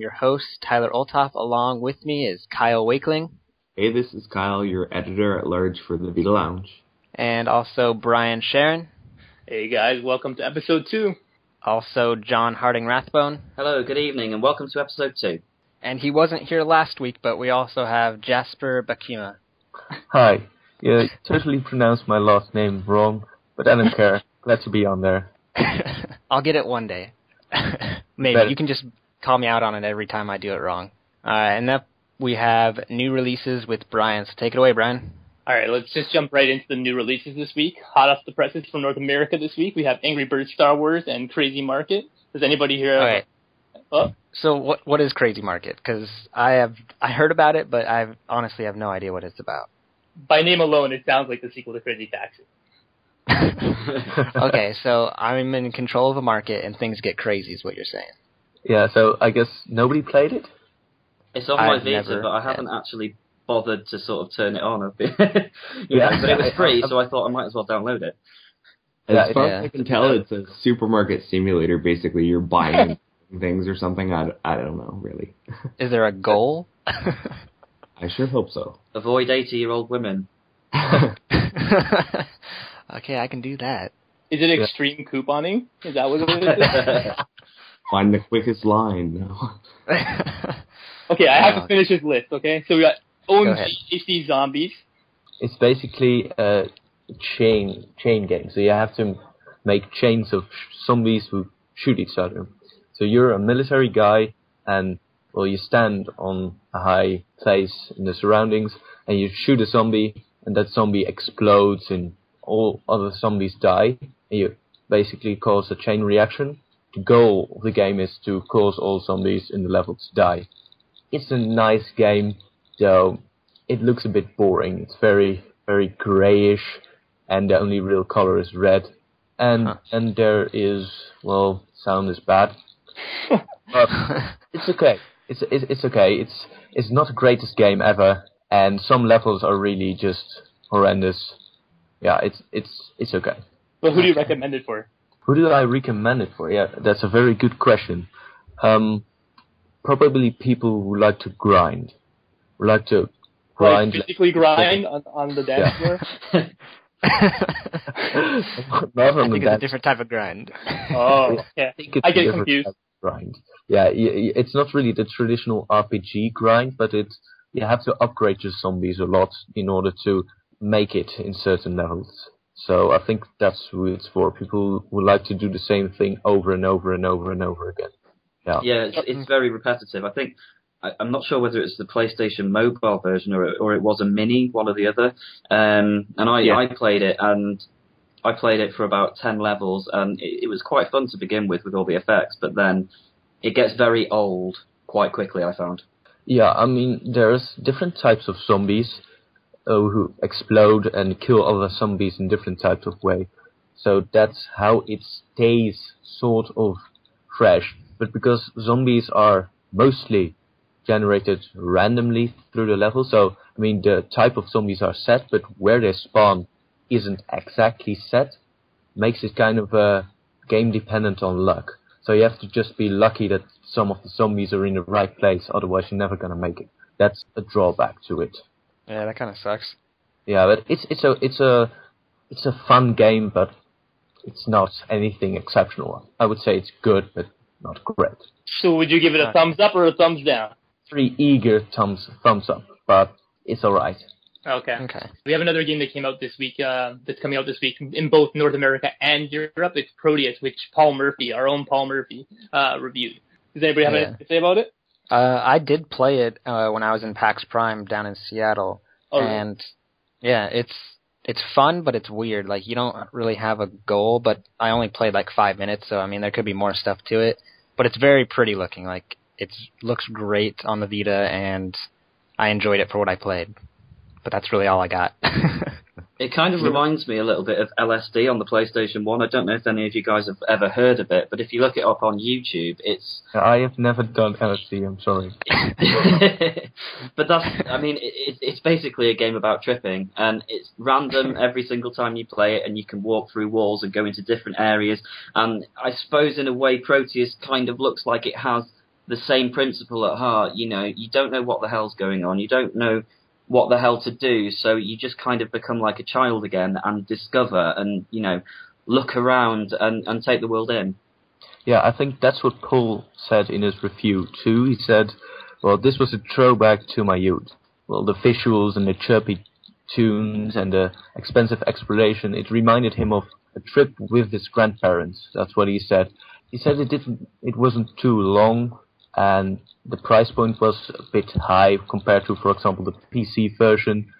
I'm your host, Tyler Olthoff. Along with me is Kyle Wakeling. Hey, this is Kyle, your editor at large for the Vita Lounge. And also Brian Sharon. Hey guys, welcome to episode 2. Also John Harding-Rathbone. Hello, good evening, and welcome to episode 2. And he wasn't here last week, but we also have Jasper Bakema. Hi. You totally pronounced my last name wrong, but I don't care. Glad to be on there. I'll get it one day. Maybe. Better. You can just call me out on it every time I do it wrong. And up we have new releases with Brian, so take it away, Brian. All right, let's just jump right into the new releases this week. Hot off the presses from North America this week, we have Angry Birds Star Wars and Crazy Market. Does anybody here... All right. Oh. So what is Crazy Market? Because I heard about it, but I honestly have no idea what it's about. By name alone, it sounds like the sequel to Crazy Taxi. Okay, so I'm in control of a market and things get crazy is what you're saying. Yeah, so I guess nobody played it? It's on my Vita, but I haven't actually bothered to sort of turn it on a bit. Yeah, but it was free, so I thought I might as well download it. As far as I can tell, it's a supermarket simulator, basically. You're buying things or something. I don't know, really. Is there a goal? I sure hope so. Avoid 80-year-old women. Okay, I can do that. Is it extreme couponing? Is that what it is? Find the quickest line. No. Okay, I have to finish this list, okay? So we got OMG HD Zombies. It's basically a chain game. So you have to make chains of zombies who shoot each other. So you're a military guy and... Well, you stand on a high place in the surroundings and you shoot a zombie and that zombie explodes and all other zombies die. And you basically cause a chain reaction. The goal of the game is to cause all zombies in the level to die. It's a nice game, though it looks a bit boring. It's very, very greyish and the only real color is red. And there is, well, sound is bad. But it's okay. It's okay. It's not the greatest game ever, and some levels are really just horrendous. Yeah, it's okay. Well, who do you recommend it for? Who do I recommend it for? Yeah, that's a very good question. Probably people who like to grind. Like physically grind on the dance floor? Not on the dance. It's a different type of grind. Oh, yeah. I get confused. Grind. Yeah, it's not really the traditional RPG grind, but you have to upgrade your zombies a lot in order to make it in certain levels. So I think that's who it's for. People who like to do the same thing over and over and over and over again. Yeah, it's very repetitive. I think, I'm not sure whether it's the PlayStation Mobile version or it was a mini, one or the other. I played it and... I played it for about 10 levels, and it was quite fun to begin with all the effects, but then it gets very old quite quickly, I found. Yeah, I mean, there's different types of zombies who explode and kill other zombies in different types of way. So that's how it stays sort of fresh. But because zombies are mostly generated randomly through the level, so, I mean, the type of zombies are set, but where they spawn isn't exactly set, makes it kind of a game dependent on luck. So you have to just be lucky that some of the zombies are in the right place, otherwise you're never going to make it. That's a drawback to it. Yeah, that kind of sucks. Yeah, but it's a fun game, but it's not anything exceptional. I would say it's good, but not great. So would you give it a thumbs up or a thumbs down? 3 eager thumbs up, but it's alright. Okay. We have another game that came out this week, that's coming out this week in both North America and Europe. It's Proteus, which Paul Murphy, our own Paul Murphy, reviewed. Does anybody have anything to say about it? I did play it when I was in PAX Prime down in Seattle. Oh, and yeah, it's fun, but it's weird. Like, you don't really have a goal, but I only played like 5 minutes, so I mean, there could be more stuff to it. But it's very pretty looking. Like, it looks great on the Vita, and I enjoyed it for what I played. But that's really all I got. It kind of reminds me a little bit of LSD on the PlayStation 1. I don't know if any of you guys have ever heard of it, but if you look it up on YouTube, it's... I have never done LSD, I'm sorry. But it's basically a game about tripping, and it's random every single time you play it, and you can walk through walls and go into different areas, and I suppose in a way Proteus kind of looks like it has the same principle at heart. You know, you don't know what the hell's going on. You don't know what the hell to do. So you just kind of become like a child again and discover and, you know, look around and take the world in. Yeah, I think that's what Paul said in his review too. He said, well, this was a throwback to my youth. Well, the visuals and the chirpy tunes and the expensive exploration, it reminded him of a trip with his grandparents. That's what he said. He said it wasn't too long, and the price point was a bit high compared to, for example, the PC version,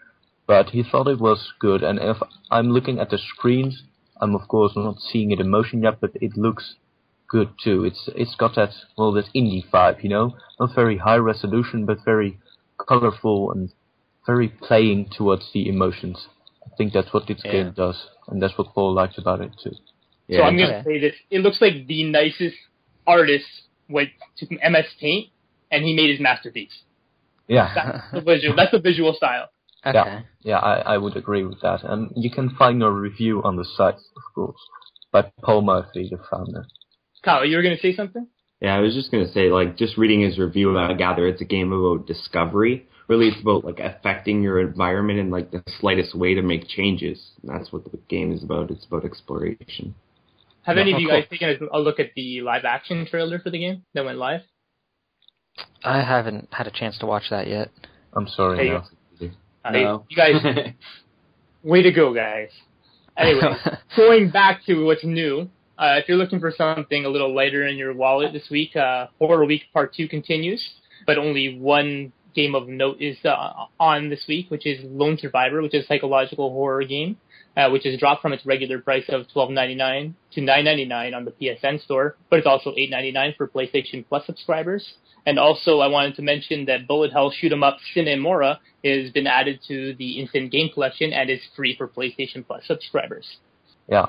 but he thought it was good. And if I'm looking at the screens, I'm of course not seeing it in motion yet, but it looks good too. It's got that, well, that indie vibe, you know, not very high resolution, but very colorful and very playing towards the emotions. I think that's what this game does, and that's what Paul liked about it too. Yeah. So I'm going to say this. It looks like the nicest artist went to MS Paint, and he made his masterpiece. Yeah. That's the visual style. Okay. Yeah, I would agree with that. And you can find a review on the site, of course, by Paul Murphy, the founder. Kyle, you were going to say something? Yeah, I was just going to say, like, just reading his review about Gather, it's a game about discovery. Really, it's about, like, affecting your environment in, like, the slightest way to make changes. And that's what the game is about. It's about exploration. Have any of you guys taken a look at the live-action trailer for the game that went live? I haven't had a chance to watch that yet. I'm sorry. Hey, you guys, way to go, guys. Anyway, going back to what's new, if you're looking for something a little lighter in your wallet this week, Horror Week Part 2 continues, but only one game of note is on this week, which is Lone Survivor, which is a psychological horror game, which is dropped from its regular price of $12.99 to $9.99 on the PSN store, but it's also $8.99 for PlayStation Plus subscribers. And also, I wanted to mention that Bullet Hell Shoot 'Em Up Cinemora has been added to the Instant Game Collection and is free for PlayStation Plus subscribers. Yeah,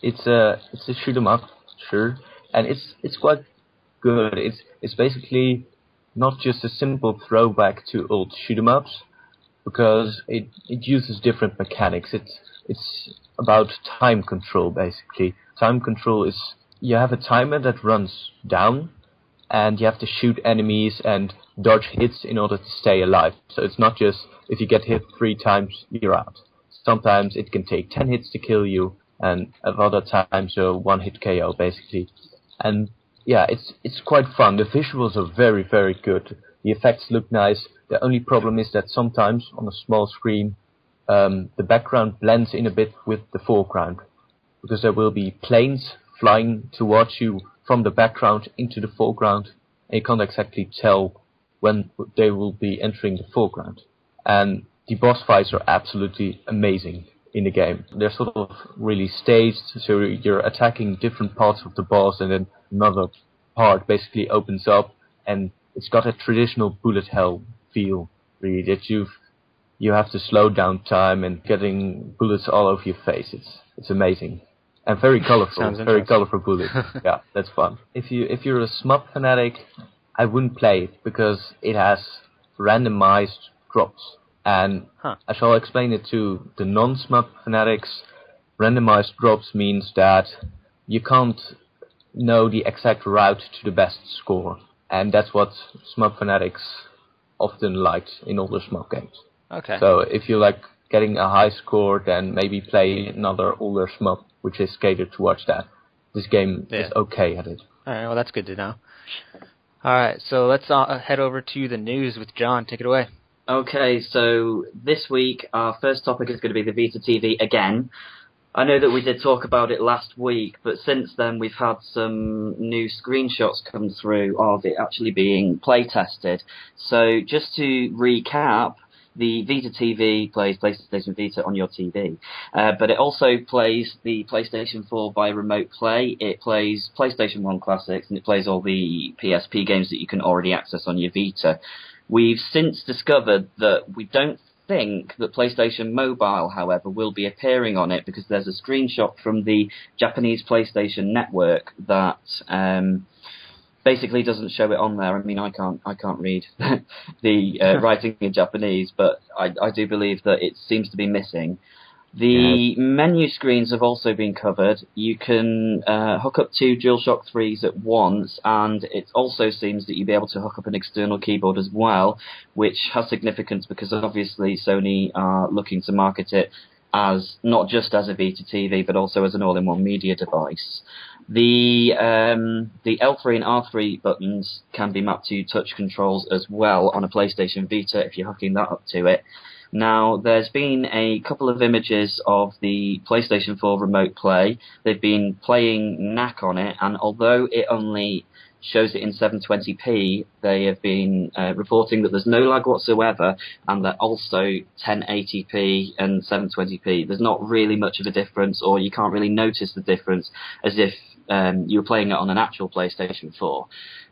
it's a shoot 'em up, sure, and it's quite good. It's basically not just a simple throwback to old shoot 'em ups, because it uses different mechanics. It's about time control, basically. Time control is you have a timer that runs down, and you have to shoot enemies and dodge hits in order to stay alive. So it's not just if you get hit 3 times, you're out. Sometimes it can take 10 hits to kill you, and at other times a one-hit KO, basically. And yeah, it's quite fun. The visuals are very, very good. The effects look nice. The only problem is that sometimes on a small screen, the background blends in a bit with the foreground, because there will be planes flying towards you from the background into the foreground, and you can't exactly tell when they will be entering the foreground. And the boss fights are absolutely amazing in the game. They're sort of really staged, so you're attacking different parts of the boss, and then another part basically opens up, and it's got a traditional bullet hell feel, really, that you have to slow down time and getting bullets all over your face. It's amazing. And very colorful, very colorful bullets. Yeah, that's fun. If you're a SMUP fanatic, I wouldn't play it because it has randomized drops. And I shall explain it to the non-SMUP fanatics. Randomized drops means that you can't know the exact route to the best score. And that's what SMUP fanatics often liked in older SMUP games. Okay. So if you like getting a high score, then maybe play another older SMUP, which is catered towards that. This game is okay at it. All right, well, that's good to know. All right, so let's head over to the news with John. Take it away. Okay, so this week, our first topic is going to be the Vita TV again. I know that we did talk about it last week, but since then we've had some new screenshots come through of it actually being play-tested. So just to recap, the Vita TV plays PlayStation Vita on your TV, but it also plays the PlayStation 4 by Remote Play. It plays PlayStation 1 classics, and it plays all the PSP games that you can already access on your Vita. We've since discovered that we don't think that PlayStation Mobile, however, will be appearing on it, because there's a screenshot from the Japanese PlayStation Network that basically doesn't show it on there. I mean, I can't read the writing in Japanese, but I do believe that it seems to be missing. The menu screens have also been covered. You can hook up two DualShock 3s at once, and it also seems that you'll be able to hook up an external keyboard as well, which has significance because obviously Sony are looking to market it as not just as a Vita TV, but also as an all-in-one media device. The L3 and R3 buttons can be mapped to touch controls as well on a PlayStation Vita if you're hooking that up to it. Now, there's been a couple of images of the PlayStation 4 Remote Play. They've been playing knack on it, and although it only shows it in 720p, they have been reporting that there's no lag whatsoever, and that also 1080p and 720p. There's not really much of a difference, or you can't really notice the difference as if you were playing it on an actual PlayStation 4.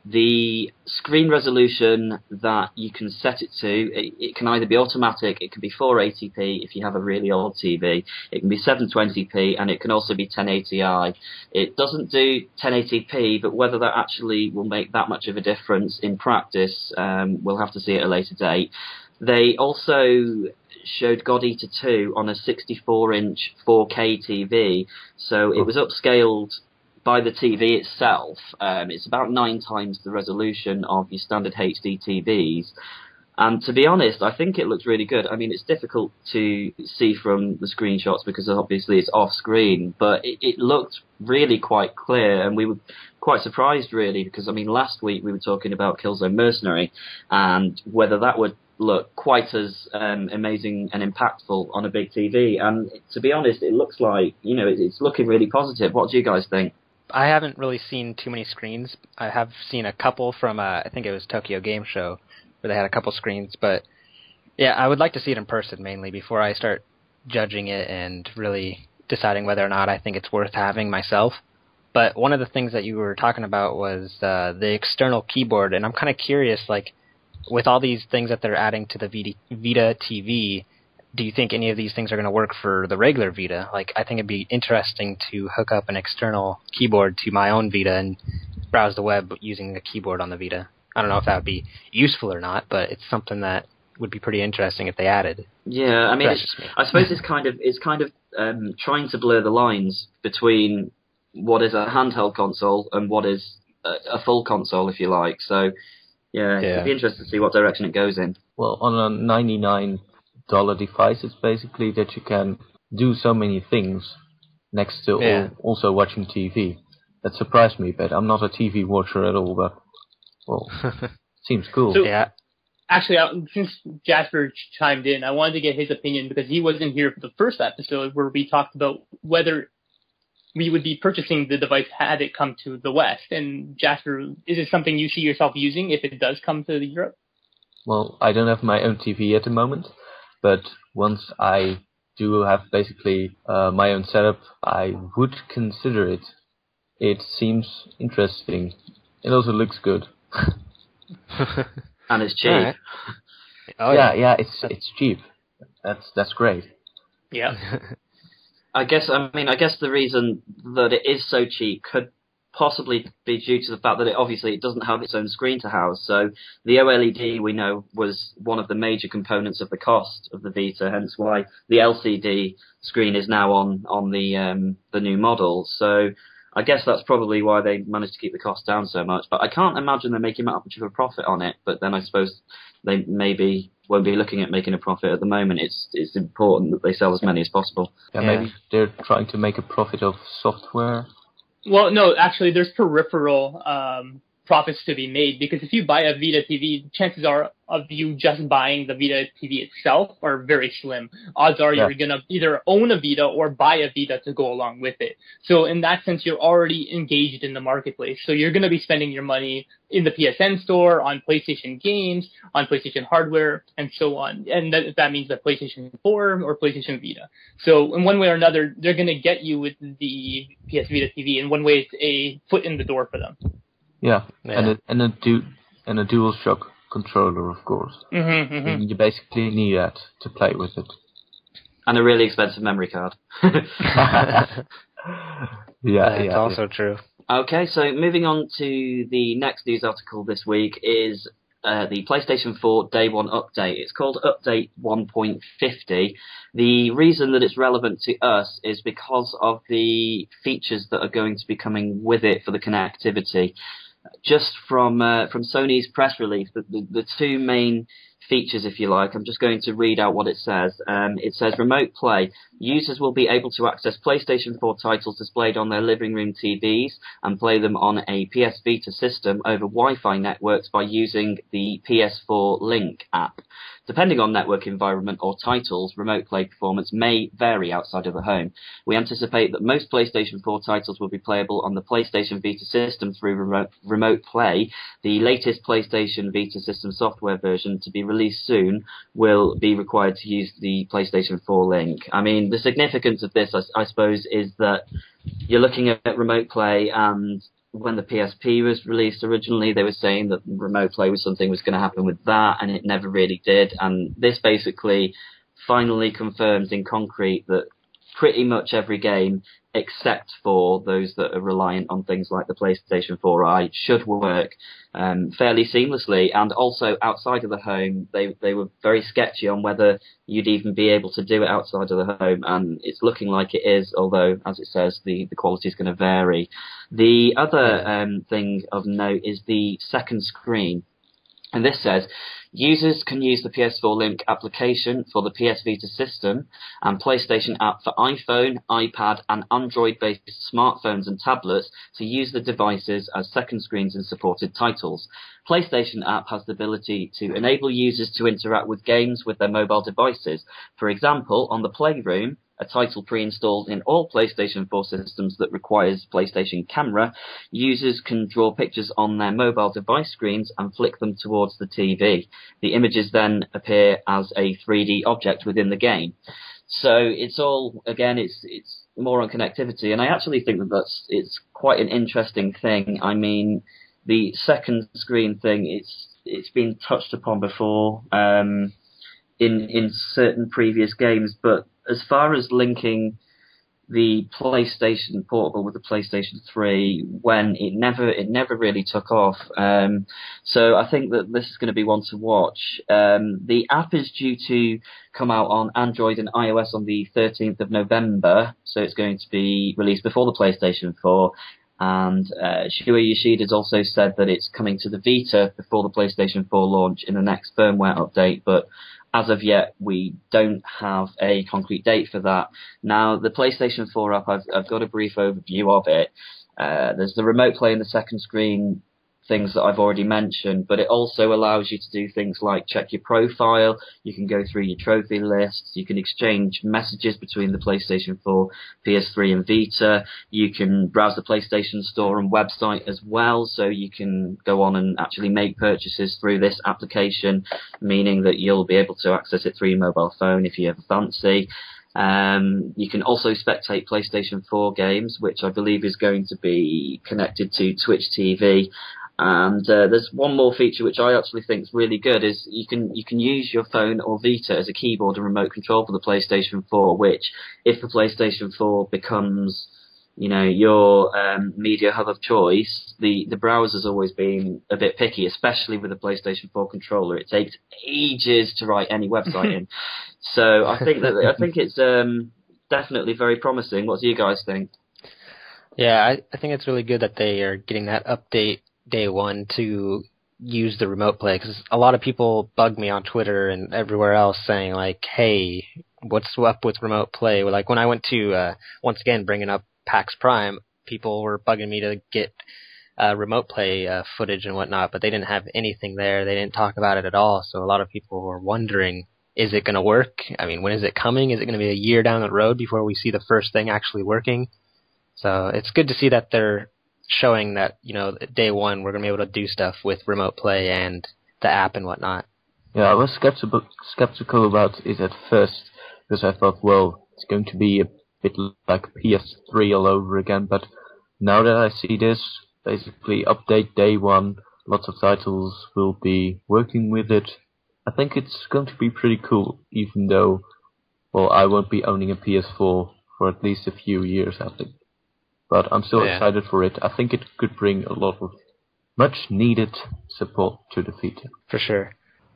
The screen resolution that you can set it to, it can either be automatic, it can be 480p if you have a really old TV, it can be 720p, and it can also be 1080i. It doesn't do 1080p, but whether that actually will make that much of a difference in practice, we'll have to see at a later date. They also showed God Eater 2 on a 64-inch 4K TV, so it was upscaled by the TV itself. It's about 9 times the resolution of your standard HD TVs. And to be honest, I think it looks really good. I mean, it's difficult to see from the screenshots because obviously it's off screen, but it looked really quite clear, and we were quite surprised really because, I mean, last week we were talking about Killzone Mercenary and whether that would look quite as amazing and impactful on a big TV. And to be honest, it looks like, you know, it's looking really positive. What do you guys think? I haven't really seen too many screens. I have seen a couple from, I think it was Tokyo Game Show, where they had a couple screens. But, yeah, I would like to see it in person mainly before I start judging it and really deciding whether or not I think it's worth having myself. But one of the things that you were talking about was the external keyboard. And I'm kind of curious, like, with all these things that they're adding to the Vita TV, do you think any of these things are going to work for the regular Vita? Like, I think it'd be interesting to hook up an external keyboard to my own Vita and browse the web using the keyboard on the Vita. I don't know if that would be useful or not, but it's something that would be pretty interesting if they added. Yeah, I mean, I suppose it's kind of trying to blur the lines between what is a handheld console and what is a full console, if you like. So, yeah, it'd be interesting to see what direction it goes in. Well, on a $99 devices basically that you can do so many things next to also watching TV. That surprised me, but I'm not a TV watcher at all, but well, seems cool. So, yeah. Actually, since Jasper chimed in, I wanted to get his opinion because he wasn't here for the first episode where we talked about whether we would be purchasing the device had it come to the West. And Jasper, is it something you see yourself using if it does come to Europe? Well, I don't have my own TV at the moment. But once I do have basically my own setup, I would consider it. It seems interesting. It also looks good. And it's cheap. Right. Oh, yeah, it's cheap. That's great. Yeah. I guess the reason that it is so cheap could possibly be due to the fact that it doesn't have its own screen to house. So the OLED, we know, was one of the major components of the cost of the Vita, hence why the LCD screen is now on the new model. So I guess that's probably why they managed to keep the cost down so much. But I can't imagine they're making that much of a profit on it. But then I suppose they maybe won't be looking at making a profit at the moment. It's important that they sell as many as possible. Yeah. Maybe they're trying to make a profit of software. Well, no, actually, there's peripheral profits to be made, because if you buy a Vita TV, chances are of you just buying the Vita TV itself are very slim. Odds are you're going to either own a Vita or buy a Vita to go along with it. So in that sense, you're already engaged in the marketplace. So you're going to be spending your money in the PSN store, on PlayStation games, on PlayStation hardware, and so on. And that means the PlayStation 4 or PlayStation Vita. So in one way or another, they're going to get you with the PS Vita TV. In one way, it's a foot in the door for them. Yeah, and a DualShock controller, of course. Mm-hmm, mm-hmm. You basically need that to play with it. And a really expensive memory card. That's also true. Okay, so moving on to the next news article this week is the PlayStation 4 Day 1 update. It's called Update 1.50. The reason that it's relevant to us is because of the features that are going to be coming with it for the connectivity. Just from Sony's press release, the two main features, if you like, I'm just going to read out what it says. It says Remote Play. Users will be able to access PlayStation 4 titles displayed on their living room TVs and play them on a PS Vita system over Wi-Fi networks by using the PS4 Link app. Depending on network environment or titles, Remote Play performance may vary outside of the home. We anticipate that most PlayStation 4 titles will be playable on the PlayStation Vita system through Remote Play. The latest PlayStation Vita system software version to be released soon will be required to use the PlayStation 4 Link. I mean, the significance of this, I suppose, is that you're looking at Remote Play, and when the PSP was released originally, they were saying that Remote Play was something that was going to happen with that, and it never really did. And this basically finally confirms in concrete that pretty much every game, except for those that are reliant on things like the PlayStation 4i, should work fairly seamlessly. And also outside of the home, they were very sketchy on whether you'd even be able to do it outside of the home, and it's looking like it is, although, as it says, the quality is going to vary. The other thing of note is the second screen. And this says, users can use the PS4 Link application for the PS Vita system and PlayStation app for iPhone, iPad and Android-based smartphones and tablets to use the devices as second screens in supported titles. PlayStation app has the ability to enable users to interact with games with their mobile devices. For example, on the Playroom, a title pre-installed in all PlayStation 4 systems that requires PlayStation Camera, users can draw pictures on their mobile device screens and flick them towards the TV. The images then appear as a 3D object within the game. So it's all, again, it's more on connectivity, and I actually think that it's quite an interesting thing. I mean, the second screen thing, it's been touched upon before in certain previous games, but as far as linking the PlayStation Portable with the PlayStation 3, when it never really took off. So I think that this is going to be one to watch. The app is due to come out on Android and iOS on the 13th of November, so it's going to be released before the PlayStation 4. And Shuei Yoshida has also said that it's coming to the Vita before the PlayStation 4 launch in the next firmware update, but as of yet, we don't have a concrete date for that. Now, the PlayStation 4 app, I've got a brief overview of it. There's the Remote Play and the second screen things that I've already mentioned, but it also allows you to do things like check your profile, you can go through your trophy lists, you can exchange messages between the PlayStation 4, PS3 and Vita, you can browse the PlayStation Store and website as well, so you can go on and actually make purchases through this application, meaning that you'll be able to access it through your mobile phone if you ever fancy. You can also spectate PlayStation 4 games, which I believe is going to be connected to Twitch TV. And there's one more feature which I actually think is really good, is you can use your phone or Vita as a keyboard and remote control for the PlayStation 4, which, if the PlayStation 4 becomes, you know, your media hub of choice, the browser's always been a bit picky, especially with the PlayStation 4 controller. It takes ages to write any website in. So I think it's definitely very promising. What do you guys think? Yeah, I think it's really good that they are getting that update day one to use the Remote Play, because a lot of people bug me on Twitter and everywhere else saying, like, hey, what's up with Remote Play? Like, when I went to, once again, bringing up PAX Prime, people were bugging me to get Remote Play footage and whatnot, but they didn't have anything there. They didn't talk about it at all, so a lot of people were wondering, is it going to work? I mean, when is it coming? Is it going to be a year down the road before we see the first thing actually working? So it's good to see that they're showing that, you know, day one we're going to be able to do stuff with Remote Play and the app and whatnot. Yeah, I was skeptical about it at first, because I thought, well, it's going to be a bit like PS3 all over again, but now that I see this, basically update day one, lots of titles will be working with it. I think it's going to be pretty cool, even though, well, I won't be owning a PS4 for at least a few years, I think. But I'm still excited for it. I think it could bring a lot of much needed support to the Vita. For sure.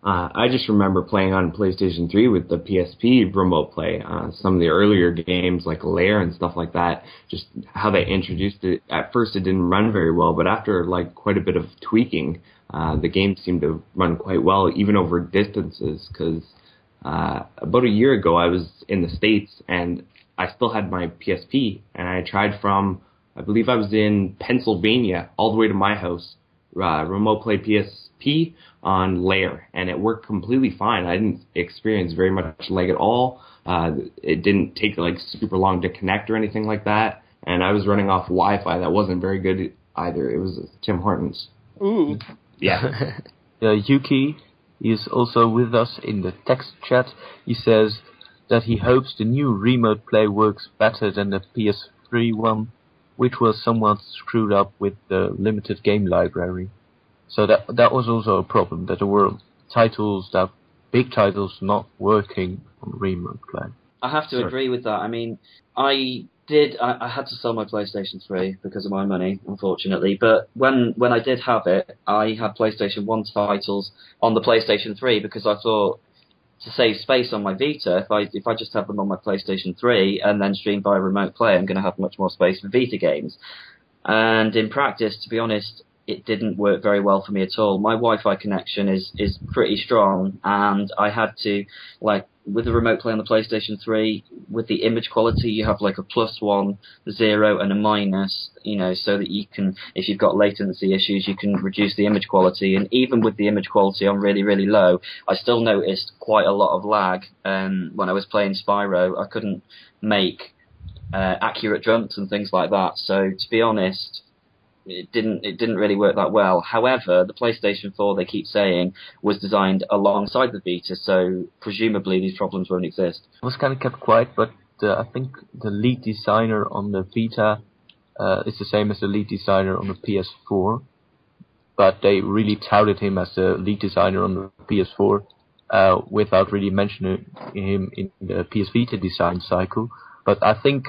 I just remember playing on PlayStation 3 with the PSP Remote Play. Some of the earlier games like Lair and stuff like that, just how they introduced it. At first it didn't run very well, but after like quite a bit of tweaking, the game seemed to run quite well, even over distances, because about a year ago I was in the States and I still had my PSP, and I tried from, I believe I was in Pennsylvania, all the way to my house, Remote Play PSP on Lair, and it worked completely fine. I didn't experience very much lag at all. It didn't take like super long to connect or anything like that, and I was running off Wi-Fi that wasn't very good either. It was Tim Hortons. Ooh. Yeah. Yuki is also with us in the text chat. He says that he hopes the new Remote Play works better than the PS3 one, which was somewhat screwed up with the limited game library. So that was also a problem, that there were titles, that big titles, not working on Remote Play. I have to agree with that. I mean, I had to sell my PlayStation 3 because of my money, unfortunately. But when I did have it, I had PlayStation 1 titles on the PlayStation 3 because I thought, to save space on my Vita, if I just have them on my PlayStation 3 and then stream via Remote Play, I'm going to have much more space for Vita games. And in practice, to be honest, it didn't work very well for me at all. My Wi-Fi connection is pretty strong, and I had to, like, with the Remote Play on the PlayStation 3, with the image quality, you have like a +1, 0, and a minus, you know, so that you can, if you've got latency issues, you can reduce the image quality. And even with the image quality on really, really low, I still noticed quite a lot of lag. When I was playing Spyro, I couldn't make accurate jumps and things like that. So to be honest, it didn't really work that well. However, the PlayStation 4, they keep saying, was designed alongside the Vita, so presumably these problems won't exist. I was kind of kept quiet, but I think the lead designer on the Vita is the same as the lead designer on the PS4, but they really touted him as the lead designer on the PS4 without really mentioning him in the PS Vita design cycle. But I think,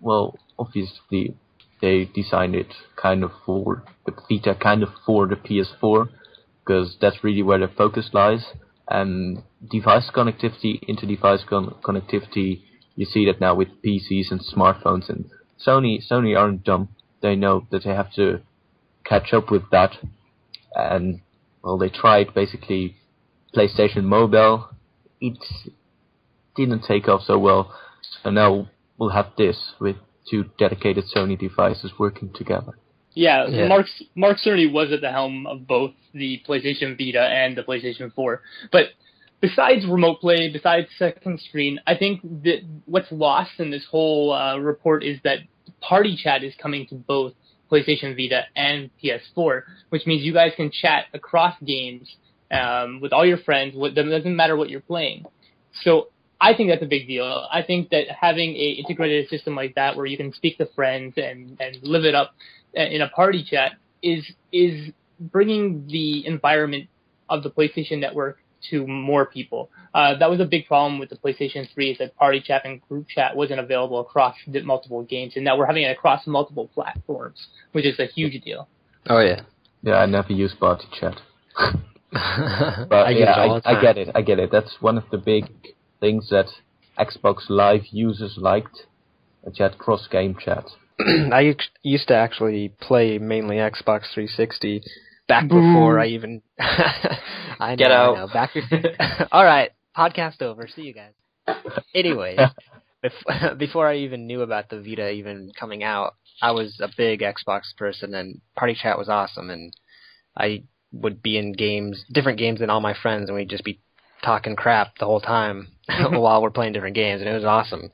well, obviously they designed it kind of for the Vita, kind of for the PS4, because that's really where their focus lies. And device connectivity, inter-device connectivity, you see that now with PCs and smartphones. And Sony aren't dumb. They know that they have to catch up with that. And, well, they tried basically PlayStation Mobile. It didn't take off so well. So now we'll have this with two dedicated Sony devices working together. Yeah, yeah. Mark Cerny was at the helm of both the PlayStation Vita and the PlayStation 4. But besides Remote Play, besides second screen, I think that what's lost in this whole report is that Party Chat is coming to both PlayStation Vita and PS4, which means you guys can chat across games with all your friends. It doesn't matter what you're playing. So I think that's a big deal. I think that having an integrated system like that where you can speak to friends and live it up in a party chat is bringing the environment of the PlayStation Network to more people. That was a big problem with the PlayStation 3, is that party chat and group chat wasn't available across multiple games, and now we're having it across multiple platforms, which is a huge deal. Oh, yeah. Yeah, I never use party chat. But I get it. That's one of the big things that Xbox Live users liked, which had cross-game chat. I used to actually play mainly Xbox 360 back before I even... I know. Back before... All right, podcast over. See you guys. Anyway, before I even knew about the Vita even coming out, I was a big Xbox person, and party chat was awesome, and I would be in games, different games than all my friends, and we'd just be talking crap the whole time while we're playing different games, and it was awesome.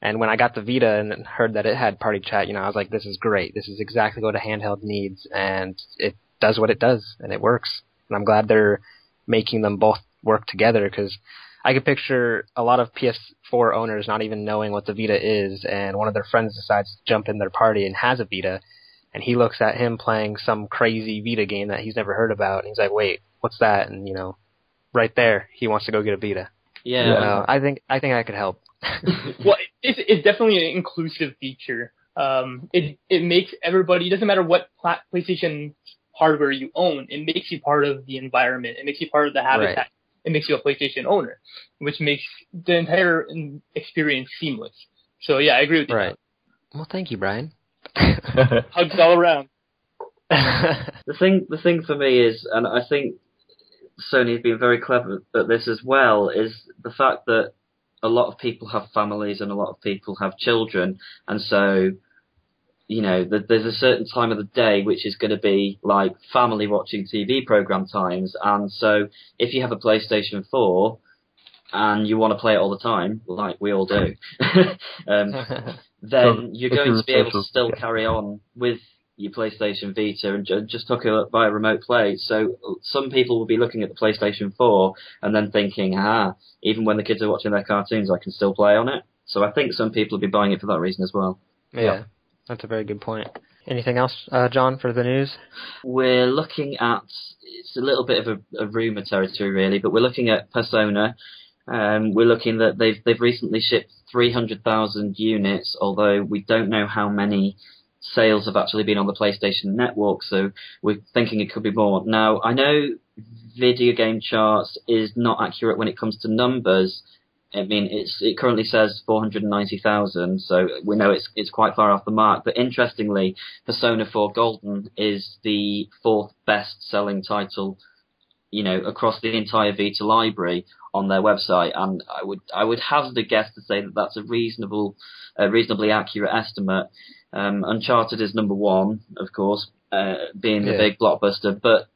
And when I got the Vita and heard that it had party chat, you know, I was like, this is great. This is exactly what a handheld needs, and it does what it does, and it works. And I'm glad they're making them both work together, because I could picture a lot of PS4 owners not even knowing what the Vita is, and one of their friends decides to jump in their party and has a Vita, and he looks at him playing some crazy Vita game that he's never heard about, and he's like, wait, what's that? And, you know, right there, he wants to go get a Vita. Yeah, I think I could help. Well, it's definitely an inclusive feature. It makes everybody. It doesn't matter what PlayStation hardware you own, it makes you part of the environment. It makes you part of the habitat. Right. It makes you a PlayStation owner, which makes the entire experience seamless. So, yeah, I agree with you. Right. Well, thank you, Brian. Hugs all around. The thing for me is, and I think Sony's been very clever at this as well, is the fact that a lot of people have families and a lot of people have children, and so, you know, there's a certain time of the day which is going to be like family watching TV program times, and so if you have a PlayStation 4 and you want to play it all the time, like we all do, then you're going to be able to still carry on with your PlayStation Vita and just hook it up by Remote Play. So some people will be looking at the PlayStation 4 and then thinking, even when the kids are watching their cartoons, I can still play on it. So I think some people will be buying it for that reason as well. Yeah, that's a very good point. Anything else, John, for the news? We're looking at, it's a little bit of a rumor territory really, but we're looking at Persona. We're looking that they've recently shipped 300,000 units, although we don't know how many sales have actually been on the PlayStation Network, so we're thinking it could be more. Now, I know Video Game Charts is not accurate when it comes to numbers. I mean, it currently says 490,000, so we know it's quite far off the mark. But interestingly, Persona 4 Golden is the fourth best-selling title, you know, across the entire Vita library on their website, and I would hazard a guess to say that that's a reasonably accurate estimate. Uncharted is number one, of course, being the big blockbuster, but,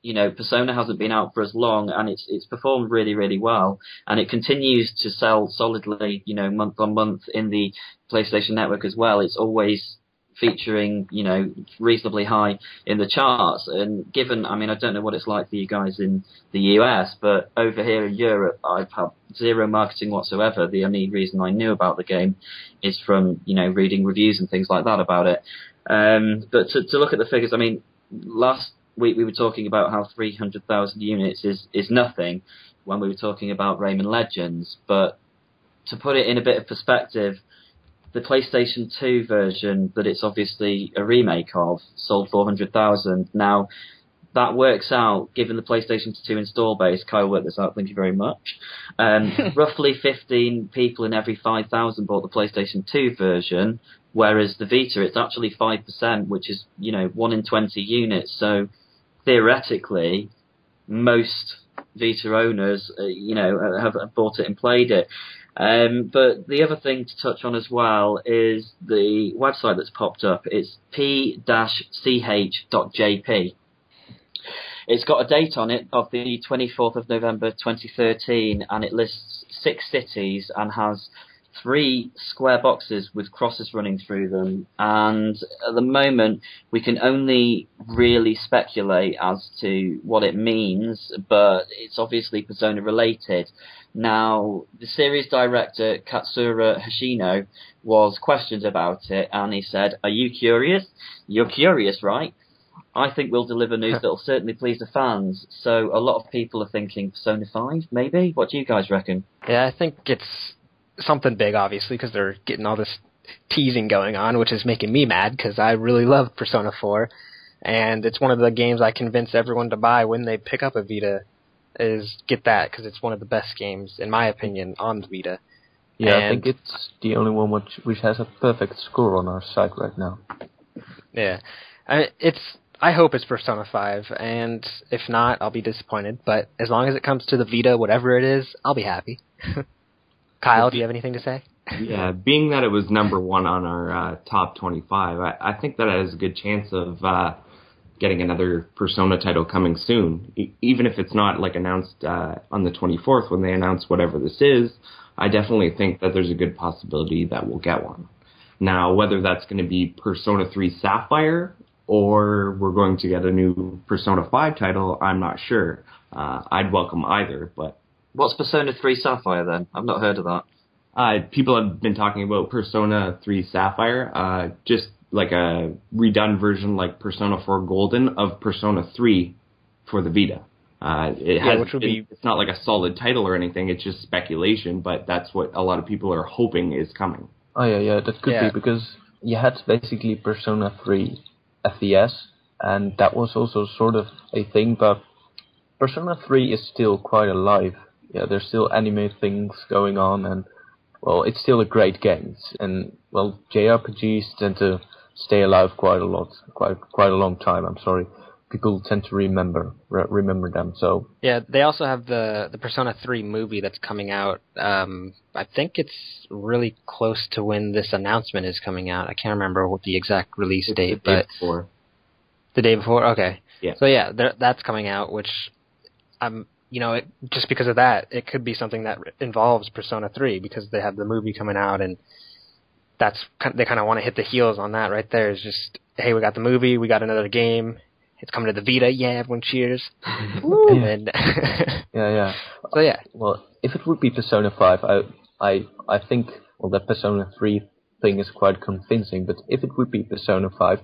you know, Persona hasn't been out for as long, and it's performed really, really well, and it continues to sell solidly, you know, month on month in the PlayStation Network as well. It's always featuring, you know, reasonably high in the charts, and given, I mean, I don't know what it's like for you guys in the US, but over here in Europe, I've had zero marketing whatsoever. The only reason I knew about the game is from, you know, reading reviews and things like that about it. But to look at the figures, I mean, last week we were talking about how 300,000 units is nothing when we were talking about Rayman Legends, but to put it in a bit of perspective, the PlayStation 2 version that it's obviously a remake of sold 400,000. Now, that works out, given the PlayStation 2 install base, Kyle worked this out, thank you very much, roughly 15 people in every 5,000 bought the PlayStation 2 version, whereas the Vita, it's actually 5%, which is, you know, 1 in 20 units. So, theoretically, most Vita owners, you know, have bought it and played it. But the other thing to touch on as well is the website that's popped up. It's p-ch.jp. It's got a date on it of the 24th of November 2013, and it lists 6 cities and has 3 square boxes with crosses running through them. And at the moment, we can only really speculate as to what it means, but it's obviously Persona related. Now, the series director, Katsura Hoshino, was questioned about it, and he said, "Are you curious? You're curious, right? I think we'll deliver news that'll certainly please the fans." So a lot of people are thinking Persona 5, maybe? What do you guys reckon? Yeah, I think it's something big, obviously, because they're getting all this teasing going on, which is making me mad, because I really love Persona 4, and it's one of the games I convince everyone to buy when they pick up a Vita, is get that, because it's one of the best games, in my opinion, on the Vita. Yeah, and I think it's the only one which has a perfect score on our site right now. Yeah. I hope it's Persona 5, and if not, I'll be disappointed, but as long as it comes to the Vita, whatever it is, I'll be happy. Kyle, do you have anything to say? Yeah, being that it was number one on our top 25, I think that has a good chance of getting another Persona title coming soon. Even if it's not like announced on the 24th when they announce whatever this is, I definitely think that there's a good possibility that we'll get one. Now, whether that's going to be Persona 3 Sapphire or we're going to get a new Persona 5 title, I'm not sure. I'd welcome either, but... What's Persona 3 Sapphire then? I've not heard of that. People have been talking about Persona 3 Sapphire, just like a redone version like Persona 4 Golden of Persona 3 for the Vita. It's not like a solid title or anything, it's just speculation, but that's what a lot of people are hoping is coming. Oh yeah, that could be, because you had basically Persona 3 FES, and that was also sort of a thing, but Persona 3 is still quite alive. Yeah, there's still anime things going on, and, well, it's still a great game. And, well, JRPGs tend to stay alive quite a lot, quite a long time, I'm sorry. People tend to remember them. So yeah, they also have the Persona 3 movie that's coming out. I think it's really close to when this announcement is coming out. I can't remember what the exact release date, but the day before. Okay, yeah. So yeah, that's coming out, which just because of that, it could be something that involves Persona 3 because they have the movie coming out, and they kind of want to hit the heels on that right there. It's just, hey, we got the movie, we got another game. It's coming to the Vita, yeah, everyone cheers. And then yeah. So yeah. Well, if it would be Persona 5, I think, well, that Persona 3 thing is quite convincing, but if it would be Persona 5,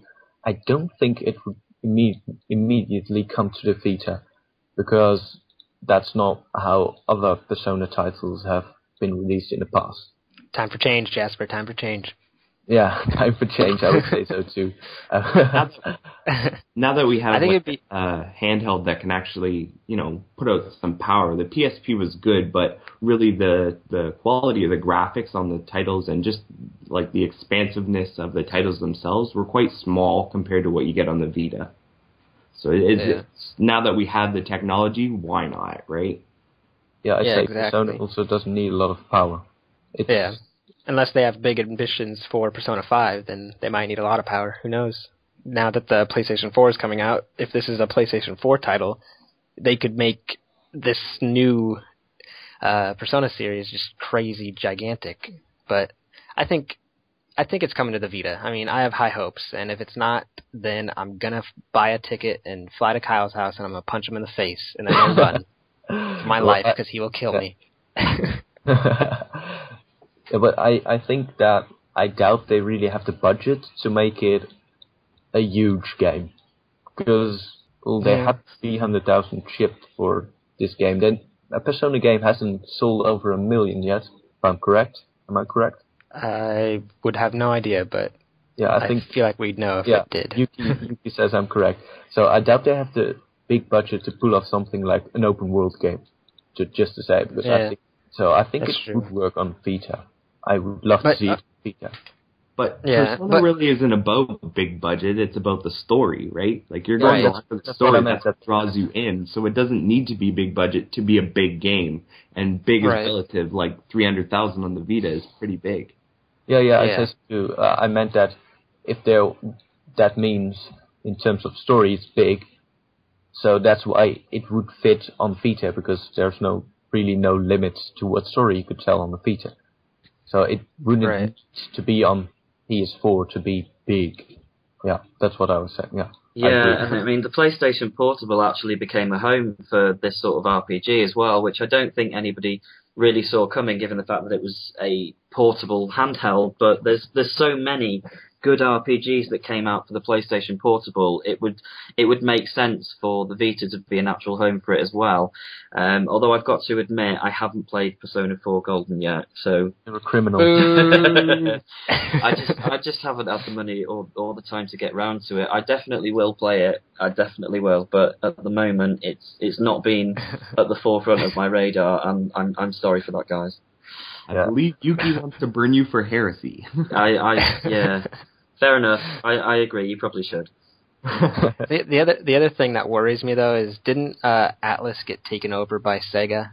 I don't think it would immediately come to the Vita, because that's not how other Persona titles have been released in the past. Time for change, Jasper, time for change. Yeah, time for change, I would say so too. Now that we have handheld that can actually, put out some power, the PSP was good, but really the quality of the graphics on the titles and just like the expansiveness of the titles themselves were quite small compared to what you get on the Vita. So it's now that we have the technology, why not, right? Yeah, I'd say exactly. Persona also doesn't need a lot of power. Unless they have big ambitions for Persona 5, then they might need a lot of power. Who knows? Now that the PlayStation 4 is coming out, if this is a PlayStation 4 title, they could make this new Persona series just crazy gigantic. But I think it's coming to the Vita. I mean, I have high hopes, and if it's not, then I'm going to buy a ticket and fly to Kyle's house, and I'm going to punch him in the face, and then I'm going to run for my life, because he will kill me. Yeah, but I think that I doubt they really have the budget to make it a huge game, because they have 300,000 shipped for this game. Then a Persona game hasn't sold over 1 million yet, if I'm correct. Am I correct? I would have no idea, but yeah, I feel like we'd know if it did. Yuki says I'm correct. So I doubt they have the big budget to pull off something like an open world game, to say, because I think it would work on Vita. I would love to see Vita. But Persona really isn't about big budget. It's about the story, right? Like, you're going after the story that draws you in. So it doesn't need to be big budget to be a big game. And big is relative. Like 300,000 on the Vita is pretty big. I said too. I meant that that means in terms of story, it's big. So that's why it would fit on Vita, because there's really no limits to what story you could tell on the Vita. So it wouldn't need to be on PS4 to be big. Yeah, that's what I was saying, yeah. Yeah, and I mean, the PlayStation Portable actually became a home for this sort of RPG as well, which I don't think anybody really saw coming, given the fact that it was a portable handheld, but there's so many good RPGs that came out for the PlayStation Portable. It would make sense for the Vita to be a natural home for it as well. Although I've got to admit, I haven't played Persona 4 Golden yet, so you're a criminal. I just haven't had the money or the time to get round to it. I definitely will play it. I definitely will, but at the moment, it's not been at the forefront of my radar, and I'm sorry for that, guys. I believe Yuki wants to burn you for heresy. Fair enough. I agree. You probably should. the other thing that worries me, though, is didn't Atlas get taken over by Sega?